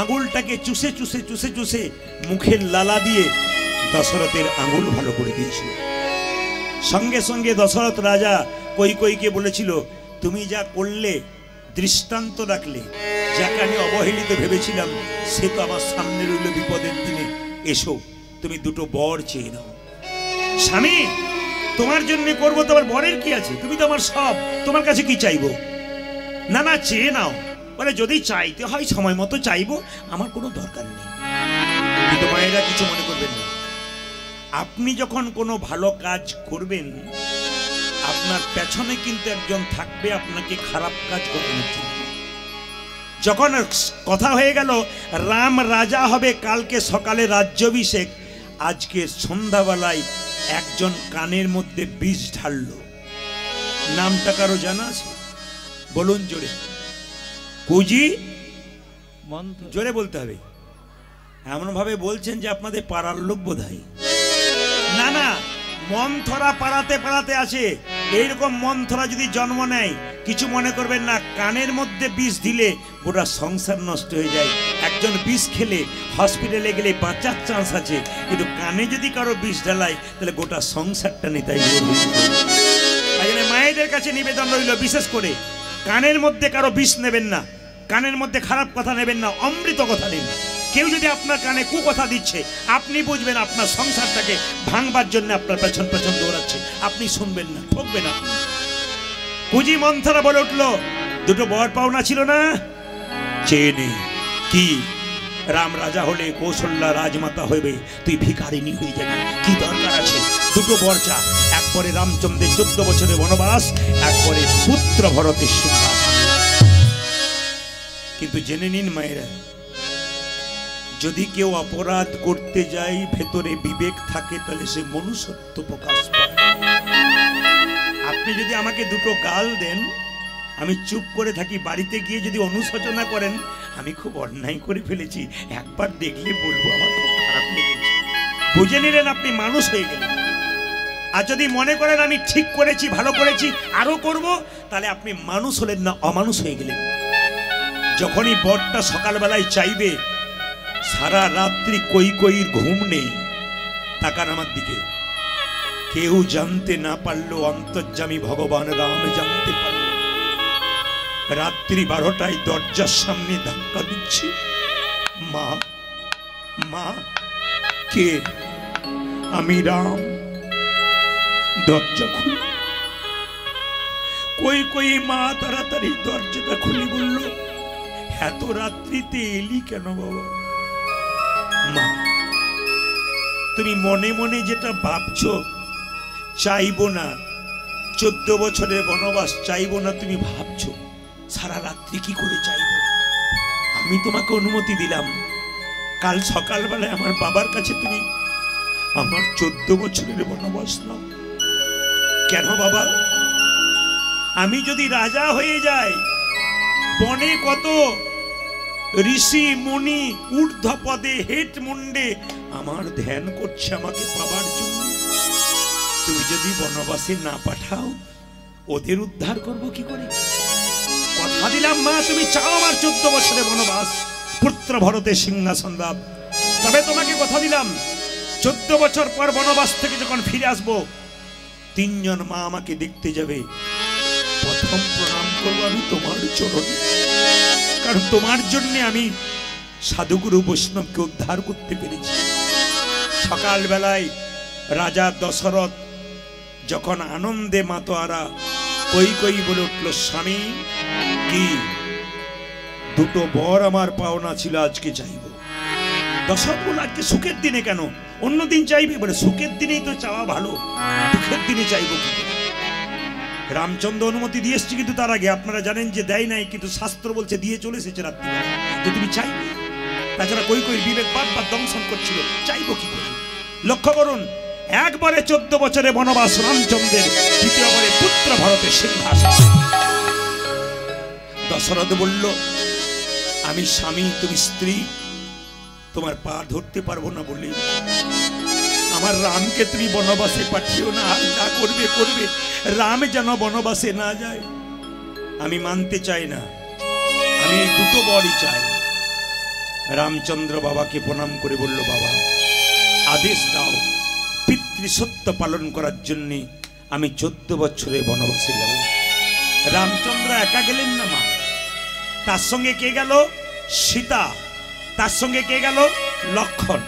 আঙুলটাকে চুষে চুষে চুষে চুষে মুখের লালা দিয়ে দশরথের আঙুল ভালো করে দিয়েছিল। সঙ্গে সঙ্গে দশরথ রাজা কৈকেয়ীকে বলেছিল, তুমি যা করলে, দৃষ্টান্ত রাখলে, যাকে আমি অবহেলিত ভেবেছিলাম সে তো আমার সামনে রইল বিপদের দিনে, এসো তুমি দুটো বর চেয়ে নাও। স্বামী তোমার জন্য করবো, তোমার বরের কি আছে, তুমি তো আমার সব, তোমার কাছে কি চাইবো? না না, চেয়ে নাও। বলে, যদি চাইতে হয় সময় মতো চাইবো, আমার কোনো দরকার নেই। কিন্তু মায়েরা কিছু মনে করবেন না, আপনি যখন কোনো ভালো কাজ করবেন, আপনার পেছনে কিন্তু একজন থাকবে আপনাকে খারাপ কাজ করানোর জন্য। যখন কথা হয়ে গেল রাম রাজা হবে, কালকে সকালে রাজ্যাভিষেক, আজকে সন্ধ্যাবেলায় একজন কানের মধ্যে বিষ ঢালল। নামটা কারো জানা আছে? বলুন জোরে। কুজি, জোরে বলতে হবে। এমনভাবে বলছেন যে আপনাদের পাড়ার লোক বোধ হয়। না না, মন্থরা পাড়াতে পাড়াতে আছে। এইরকম মন্থরা যদি জন্ম নেয়, কিছু মনে করবেন না, কানের মধ্যে বিষ দিলে ওরা সংসার নষ্ট হয়ে যায়। একজন বিষ খেলে হসপিটালে গেলে বাঁচার চান্স আছে, কিন্তু কানে যদি কারো বিষ ঢালায় তাহলে গোটা সংসারটা নেতাই। মায়েদের কাছে নিবেদন রইল, বিশেষ করে কানের মধ্যে কারো বিষ নেবেন না, কানের মধ্যে খারাপ কথা নেবেন না, অমৃত কথা নেন। কেউ যদি আপনার কানে কুকথা দিচ্ছে, আপনি বুঝবেন আপনার সংসারটাকে ভাঙবার জন্য আপনার পেছন পেছন দৌড়াচ্ছে, আপনি শুনবেন না, ঠকবেন আপনি। কুজি মন্থরা বলে উঠল, দুটো বর পাওনা ছিল না? চেয়ে নে। কি? রাম রাজা হলে, কৌশল্যা রাজমাতা হইবে, তুই ভিখারিনী হয়ে যাবি, কি দরকার আছে? দুটো বর চা। একপরে রামচন্দ্রের 14 বছরের বনবাস, একপরে পুত্র ভরতের সিংহাস। কিন্তু জেনে নিন মায়েরা, যদি কেউ অপরাধ করতে যায়, ভেতরে বিবেক থাকে, তাহলে সে মনুষ্যত্ব প্রকাশ পায়। আপনি যদি আমাকে দুটো গাল দেন, আমি চুপ করে থাকি, বাড়িতে গিয়ে যদি অনুশোচনা করেন, আমি খুব অন্যায় করে ফেলেছি, একবার দেখলে বলবো আমার খুব খারাপ লেগেছে। বুঝে নিলেন আপনি মানুষ হয়ে গেলেন। আর যদি মনে করেন আমি ঠিক করেছি, ভালো করেছি, আরও করব, তাহলে আপনি মানুষ হলেন না, অমানুষ হয়ে গেলেন। যখনই বরটা সকালবেলায় চাইবে, সারা রাত্রি কৈকেয়ীর ঘুম নেই। তাকান আমার দিকে। কেউ জানতে না পারলেও অন্তর্যামী ভগবান রাম জানতে পারল। রাত্রি 12টায় দরজার সামনে ধাক্কা দিচ্ছে। মা, মা, কে? আমি রাম। দরজা খুল। কৈকেয়ী মা তাড়াতাড়ি দরজাটা খুলে বলল, এত রাত্রিতে এলি কেন বাবা? মা, তুমি মনে মনে যেটা ভাবছ, চাইব না, 14 বছরের বনবাস চাইব না, তুমি ভাবছ সারা রাত্রি কি করে চাইব। আমি তোমাকে অনুমতি দিলাম, কাল সকালবেলায় আমার বাবার কাছে তুমি আমার 14 বছরের বনবাস নাও। কেন বাবা? আমি যদি রাজা হয়ে যাই, বনে কত ঋষি মুনি ঊর্ধ্ব পদে হেট মুন্ডে আমার ধ্যান করছে আমাকে পাবার জন্য। তুমি যদি বনবাসে না পাঠাও, ওদের উদ্ধার করব কি করে? কথা দিলাম মা, তুমি চাও আমার 14 বছরে বনবাস, পুত্র ভরতের সিংহাসন লাভ। তবে তোমাকে কথা দিলাম, 14 বছর পর বনবাস থেকে যখন ফিরে আসবো, তিনজন মা আমাকে দেখতে যাবে, প্রথম প্রণাম করবো আমি তোমার চরণে, কারণ তোমার জন্য আমি সাধুগুরু বৈষ্ণবকে উদ্ধার করতে পেরেছি। সকালবেলায় রাজা দশরথ যখন আনন্দে মাতোয়ারা কই কই বলে উঠল, স্বামী কি দুটো বর আমার পাওনা ছিল, আজকে চাইব। দশরথ বলল, আজকে সুখের দিনে কেন, অন্যদিন চাইবি। বলে সুখের দিনেই তো চাওয়া ভালো, দুঃখের দিনে চাইব। রামচন্দ্র অনুমতি দিয়ে এসছে, কিন্তু তার আগে আপনারা জানেন যে দেয় নাই, কিন্তু শাস্ত্র বলছে দিয়ে চলে এসেছে রাত্রি, যে তুমি চাইবে। তাছাড়া কই কই বিবেক বারবার দংশন করছিল, চাইব কি করে। লক্ষ্য করুন, একবারে 14 বছরে বনবাস রামচন্দ্রের, দ্বিতীয়বারে পুত্র ভরতের সিংহাসন। দশরথ বলল, আমি স্বামী তুমি স্ত্রী, তোমার পা ধরতে পারবো না বলে, আমার রামকে তুমি বনবাসে পাঠিও না, আর যা করবে করবে, রাম যেন বনবাসে না যায়। আমি মানতে চাই না, আমি দুটো বরই চাই। রামচন্দ্র বাবাকে প্রণাম করে বলল, বাবা আদেশ দাও, পিতৃসত্য পালন করার জন্যে আমি 14 বছরে বনবাসে যাব। রামচন্দ্র একা গেলেন না মা, তার সঙ্গে কে গেল? সীতা। তার সঙ্গে কে গেল? লক্ষণ।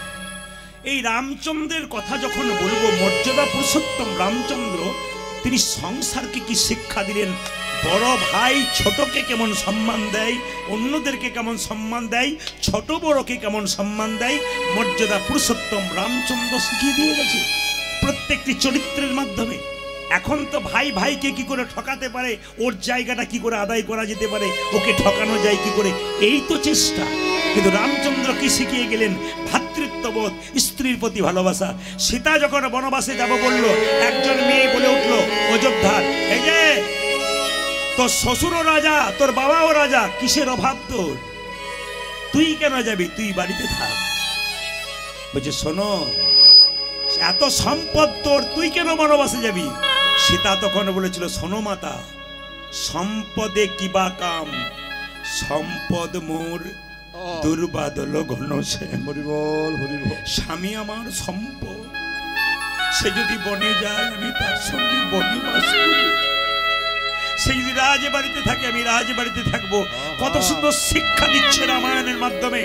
এই রামচন্দ্রের কথা যখন বলবো, মর্যাদা পুরুষোত্তম রামচন্দ্র তিনি সংসারকে কি শিক্ষা দিলেন, বড় ভাই ছোটকে কেমন সম্মান দেয়, অন্যদেরকে কেমন সম্মান দেয়, ছোট বড়কে কেমন সম্মান দেয়, মর্যাদা পুরুষোত্তম রামচন্দ্র শিখিয়ে দিয়ে গেছে প্রত্যেকটি চরিত্রের মাধ্যমে। এখন তো ভাই ভাইকে কি করে ঠকাতে পারে, ওর জায়গাটা কি করে আদায় করা যেতে পারে, ওকে ঠকানো যায় কি করে, এই তো চেষ্টা। কিন্তু রামচন্দ্র কি শিখিয়ে গেলেন? ভ্রাতৃত্ববোধ, স্ত্রীর প্রতি ভালোবাসা। সীতা যখন বনবাসে যাব বলল, একজন মেয়ে বলে উঠল অযোধ্যার, এই যে তোর শ্বশুরও রাজা, তোর বাবাও রাজা, কিসের অভাব তোর, তুই কেন যাবি, তুই বাড়িতে থাক। বলছে শোনো, এত সম্পদ তোর, তুই কেন বনবাসে যাবি? সীতা তখন বলেছিল, শোনো মাতা, সম্পদে কিবা কাম, সম্পদ মোর দুর্বাদল ঘন শ্যাম। স্বামী আমার সম্পদ, সে যদি বনে যায় আমি তার সঙ্গে বনে বাস করি, সে যদি রাজবাড়িতে থাকে আমি রাজবাড়িতে থাকবো। কত সুন্দর শিক্ষা দিচ্ছে রামায়ণের মাধ্যমে।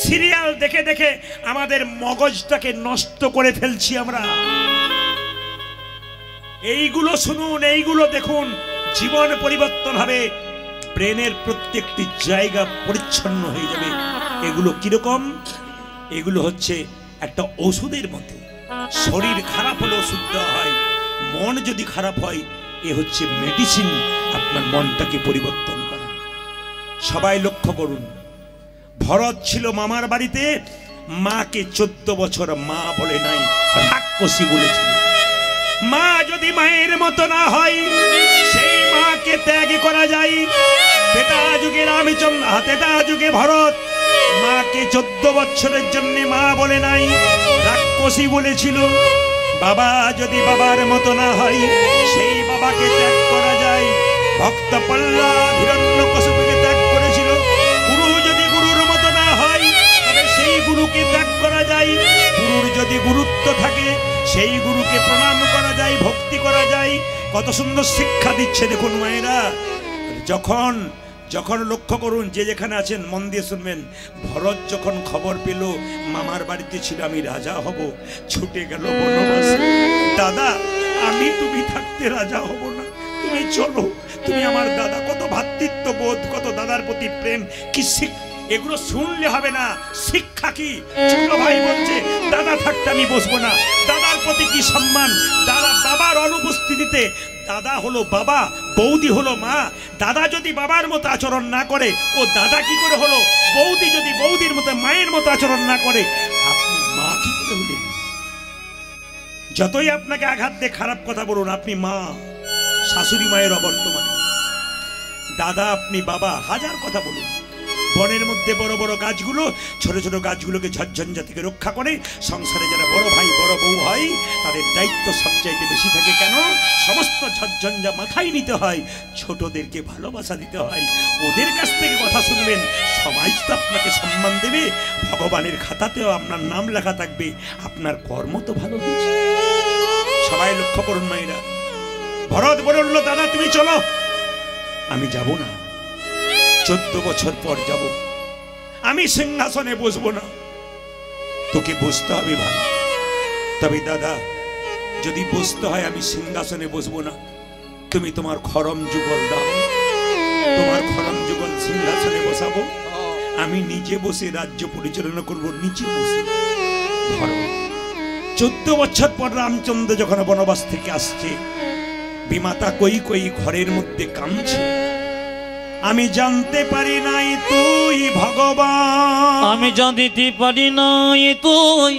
সিরিয়াল দেখে দেখে আমাদের মগজটাকে নষ্ট করে ফেলছি আমরা। এইগুলো শুনুন, এইগুলো দেখুন, জীবন পরিবর্তন হবে, ব্রেনের প্রত্যেকটি জায়গা পরিচ্ছন্ন হয়ে যাবে। এগুলো কিরকম? এগুলো হচ্ছে একটা ওষুধের মতো। শরীর খারাপ হলে ওষুধ দেওয়া হয়, মন যদি খারাপ হয় এ হচ্ছে মেডিসিন আপনার মনটাকে পরিবর্তন করা। সবাই লক্ষ্য করুন, ভরত ছিল মামার বাড়িতে, মাকে 14 বছর মা বলে নাই, রাক্ষসী বলেছিল। মা যদি মায়ের মতো না হয় সেই মাকে ত্যাগ করা যায়। তেতা যুগে রামচন্দ্র, তেতা যুগে ভরত মাকে 14 বছরের জন্য মা বলে নাই, রাক্ষসী বলেছিল। বাবা যদি বাবার মতো না হয় সেই বাবাকে ত্যাগ করা যায়। ভক্ত প্রহ্লাদ হিরণ্যকশিপুকে ত্যাগ করেছিল। গুরু যদি গুরুর মতো না হয় তবে সেই গুরুকে ত্যাগ করা যায়। গুরুর যদি গুরুত্ব থাকে সেই গুরুকে প্রণাম করা যায়, ভক্তি করা যায়। কত সুন্দর শিক্ষা দিচ্ছে দেখুন মায়েরা। যখন যখন লক্ষ্য করুন, যে যেখানে আছেন মন দিয়ে শুনবেন, ভরত যখন খবর পেল মামার বাড়িতে ছিল আমি রাজা হব, ছুটে গেল বনবাসে। দাদা আমি তুমি থাকতে রাজা হব না, তুমি চলো, তুমি আমার দাদা। কত ভ্রাতৃত্ব বোধ, কত দাদার প্রতি প্রেম। কি শিক্ষা! এগুলো শুনলে হবে না। শিক্ষা কি? ছোট ভাই বলছে দাদা থাকতে আমি বসবো না, দাদার প্রতি কি সম্মান। দাদা বাবার অনুপস্থিতিতে, দাদা হলো বাবা, বৌদি হলো মা, দাদা যদি বাবার মতো আচরণ না করে ও দাদা কি করে হলো, বৌদি যদি বৌদির মতো মায়ের মতো আচরণ না করে আপনি মা কি করে হলেন। যতই আপনাকে আঘাত দিয়ে খারাপ কথা বলুন, আপনি মা, শাশুড়ি মায়ের অবর্তমানে। দাদা আপনি বাবা, হাজার কথা বলুন, বনের মধ্যে বড় বড় গাছগুলো ছোট ছোট গাছগুলোকে ঝড়ঝঞ্ঝা থেকে রক্ষা করে। সংসারে যারা বড় ভাই বড় বউ হয় তাদের দায়িত্ব সবচাইতে বেশি থাকে। কেন? সমস্ত ঝড়ঝঞ্ঝা মাথায় নিতে হয়, ছোটদেরকে ভালোবাসা দিতে হয়, ওদের কাছ থেকে কথা শুনবেন, সমাজ তো আপনাকে সম্মান দেবে, ভগবানের খাতাতেও আপনার নাম লেখা থাকবে, আপনার কর্ম তো ভালো হয়েছে। সবাই লক্ষ্য করুন মায়েরা। ভরত বলল, দাদা তুমি চলো। আমি যাব না, 14 বছর পর যাব, আমি সিংহাসনে বসবো না, তোকে বসতে হবে ভাই। তবে দাদা, যদি বসতে হয় আমি সিংহাসনে বসবো না, তুমি তোমার খরম যুগল দাও, তোমার খরম যুগল সিংহাসনে বসাবো, আমি নিজে বসে রাজ্য পরিচালনা করবো, নিচে বসে। 14 বছর পর রামচন্দ্র যখন বনবাস থেকে আসছে, বিমাতা কই কই ঘরের মধ্যে কাঁদছে। আমি জানতে পারি নাই তুই ভগবান, আমি জানতে পারি নাই তুই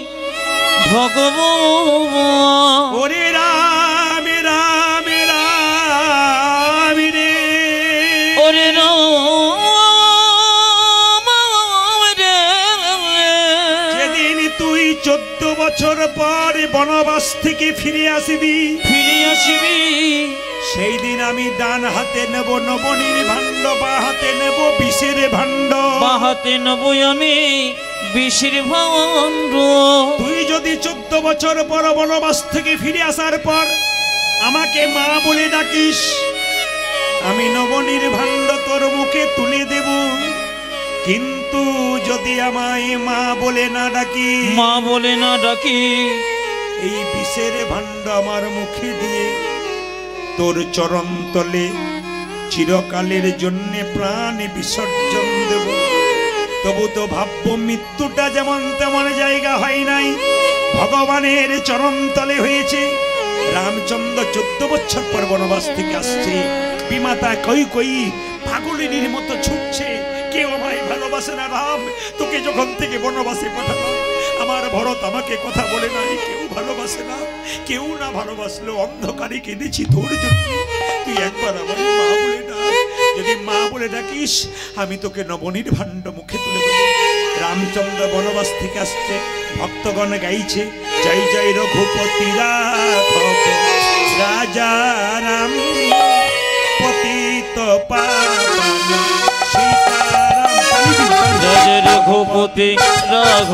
ভগবান, ওরে রাম রাম রাম রে, ওরে রাম রে। যেদিন তুই 14 বছর পর বনবাস থেকে ফিরে আসবি, সেই দিন আমি ডান হাতে নেব নবনীর ভাণ্ড, বা হাতে নেব বিষের ভাণ্ড, বা হাতে নেব আমি বিষের ভাণ্ড। তুই যদি 14 বছর পর বনবাস থেকে ফিরে আসার পর আমাকে মা বলে ডাকিস, আমি নবনীর ভাণ্ড তোর মুখে তুলে দেব। কিন্তু যদি আমায় মা বলে না ডাকি, মা বলে না ডাকি, এই বিষের ভাণ্ড আমার মুখে দিয়ে তোর চরণ তলে চিরকালের জন্যে প্রাণ বিসর্জন দেব। তবু তো ভাবব মৃত্যুটা যেমন তেমন জায়গা হয় নাই, ভগবানের চরণ তলে হয়েছে। রামচন্দ্র 14 বছর পর বনবাস থেকে আসছে, বিমাতা কই কই পাগলিনীর মতো ছুটছে, কেউ আমায় ভালোবাসে না রাম, তোকে যখন থেকে বনবাসে পাঠালাম, আমার ভরত আমাকে কথা বলে নাই, কেউ ভালোবাসে না, কেউ না ভালোবাসলো, অন্ধকারে কেঁদেছি তোর জন্য, তুই একবার আমার মা বলে ডাক, যদি মা বলে ডাকিস আমি তোকে নবনীর ভাণ্ড মুখে তুলে দেব। রামচন্দ্র বনবাস থেকে আসছে, ভক্তগণ গাইছে, জয় জয় রঘুপতি রাঘব রাজা রাম পতিত পাবন রঘুপতি রাঘব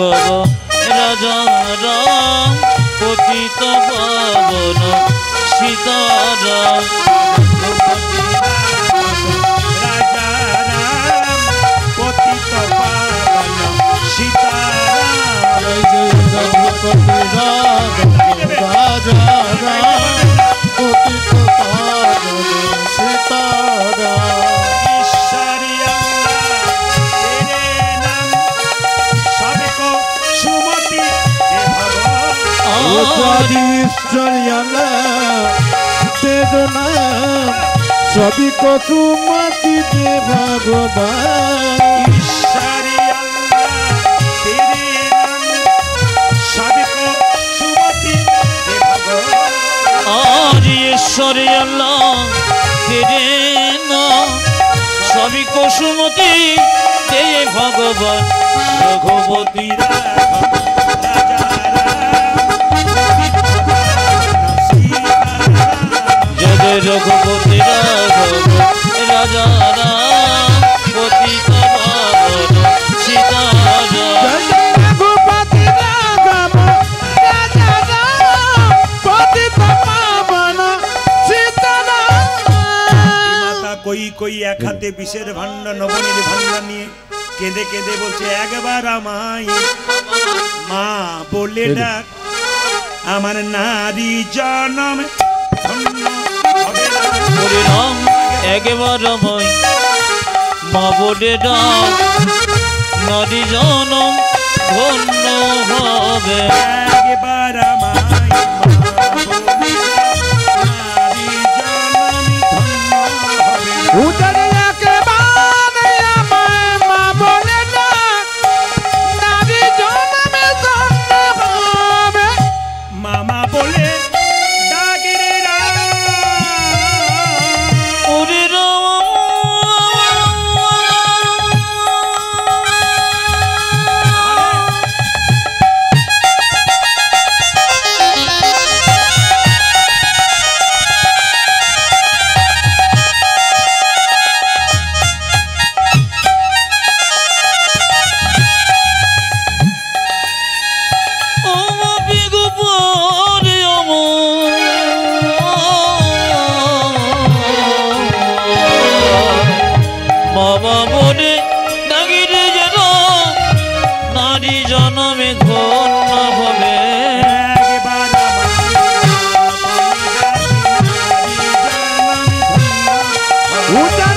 রাজা রাম পতিত পাবন সীতারাম। রঘুপতি রাজা রাম পতিত পাবন সীতারাম। রঘুপতি রাঘব রাজা রাম পতিত পাবন সীতারাম। সবই কতুমতি দে ভগবান, ঈশ্বরে আল্লাহ তেরে নাম সবই কসুমতি দে ভগবান। রঘুপতি রঘুপতি রাঘব রাজা রাম পতিত পাবন সীতারাম। রঘুপতি রাঘব রাজা রাম পতিত পাবন সীতারাম। মাতা কই কই এক হাতে বিষের ভাণ্ড নবনীর ভাণ্ড নিয়ে কেঁদে কেঁদে বলছে, একবার আমায় মা বলে ডাক, আমার নারী জনম ধন্য। ওরে রাম একবার আমায় মা বলে ডাক, নারী জনম ধন্য হবে। একবার আমায় নারী জনম ধন্য হবে। উদা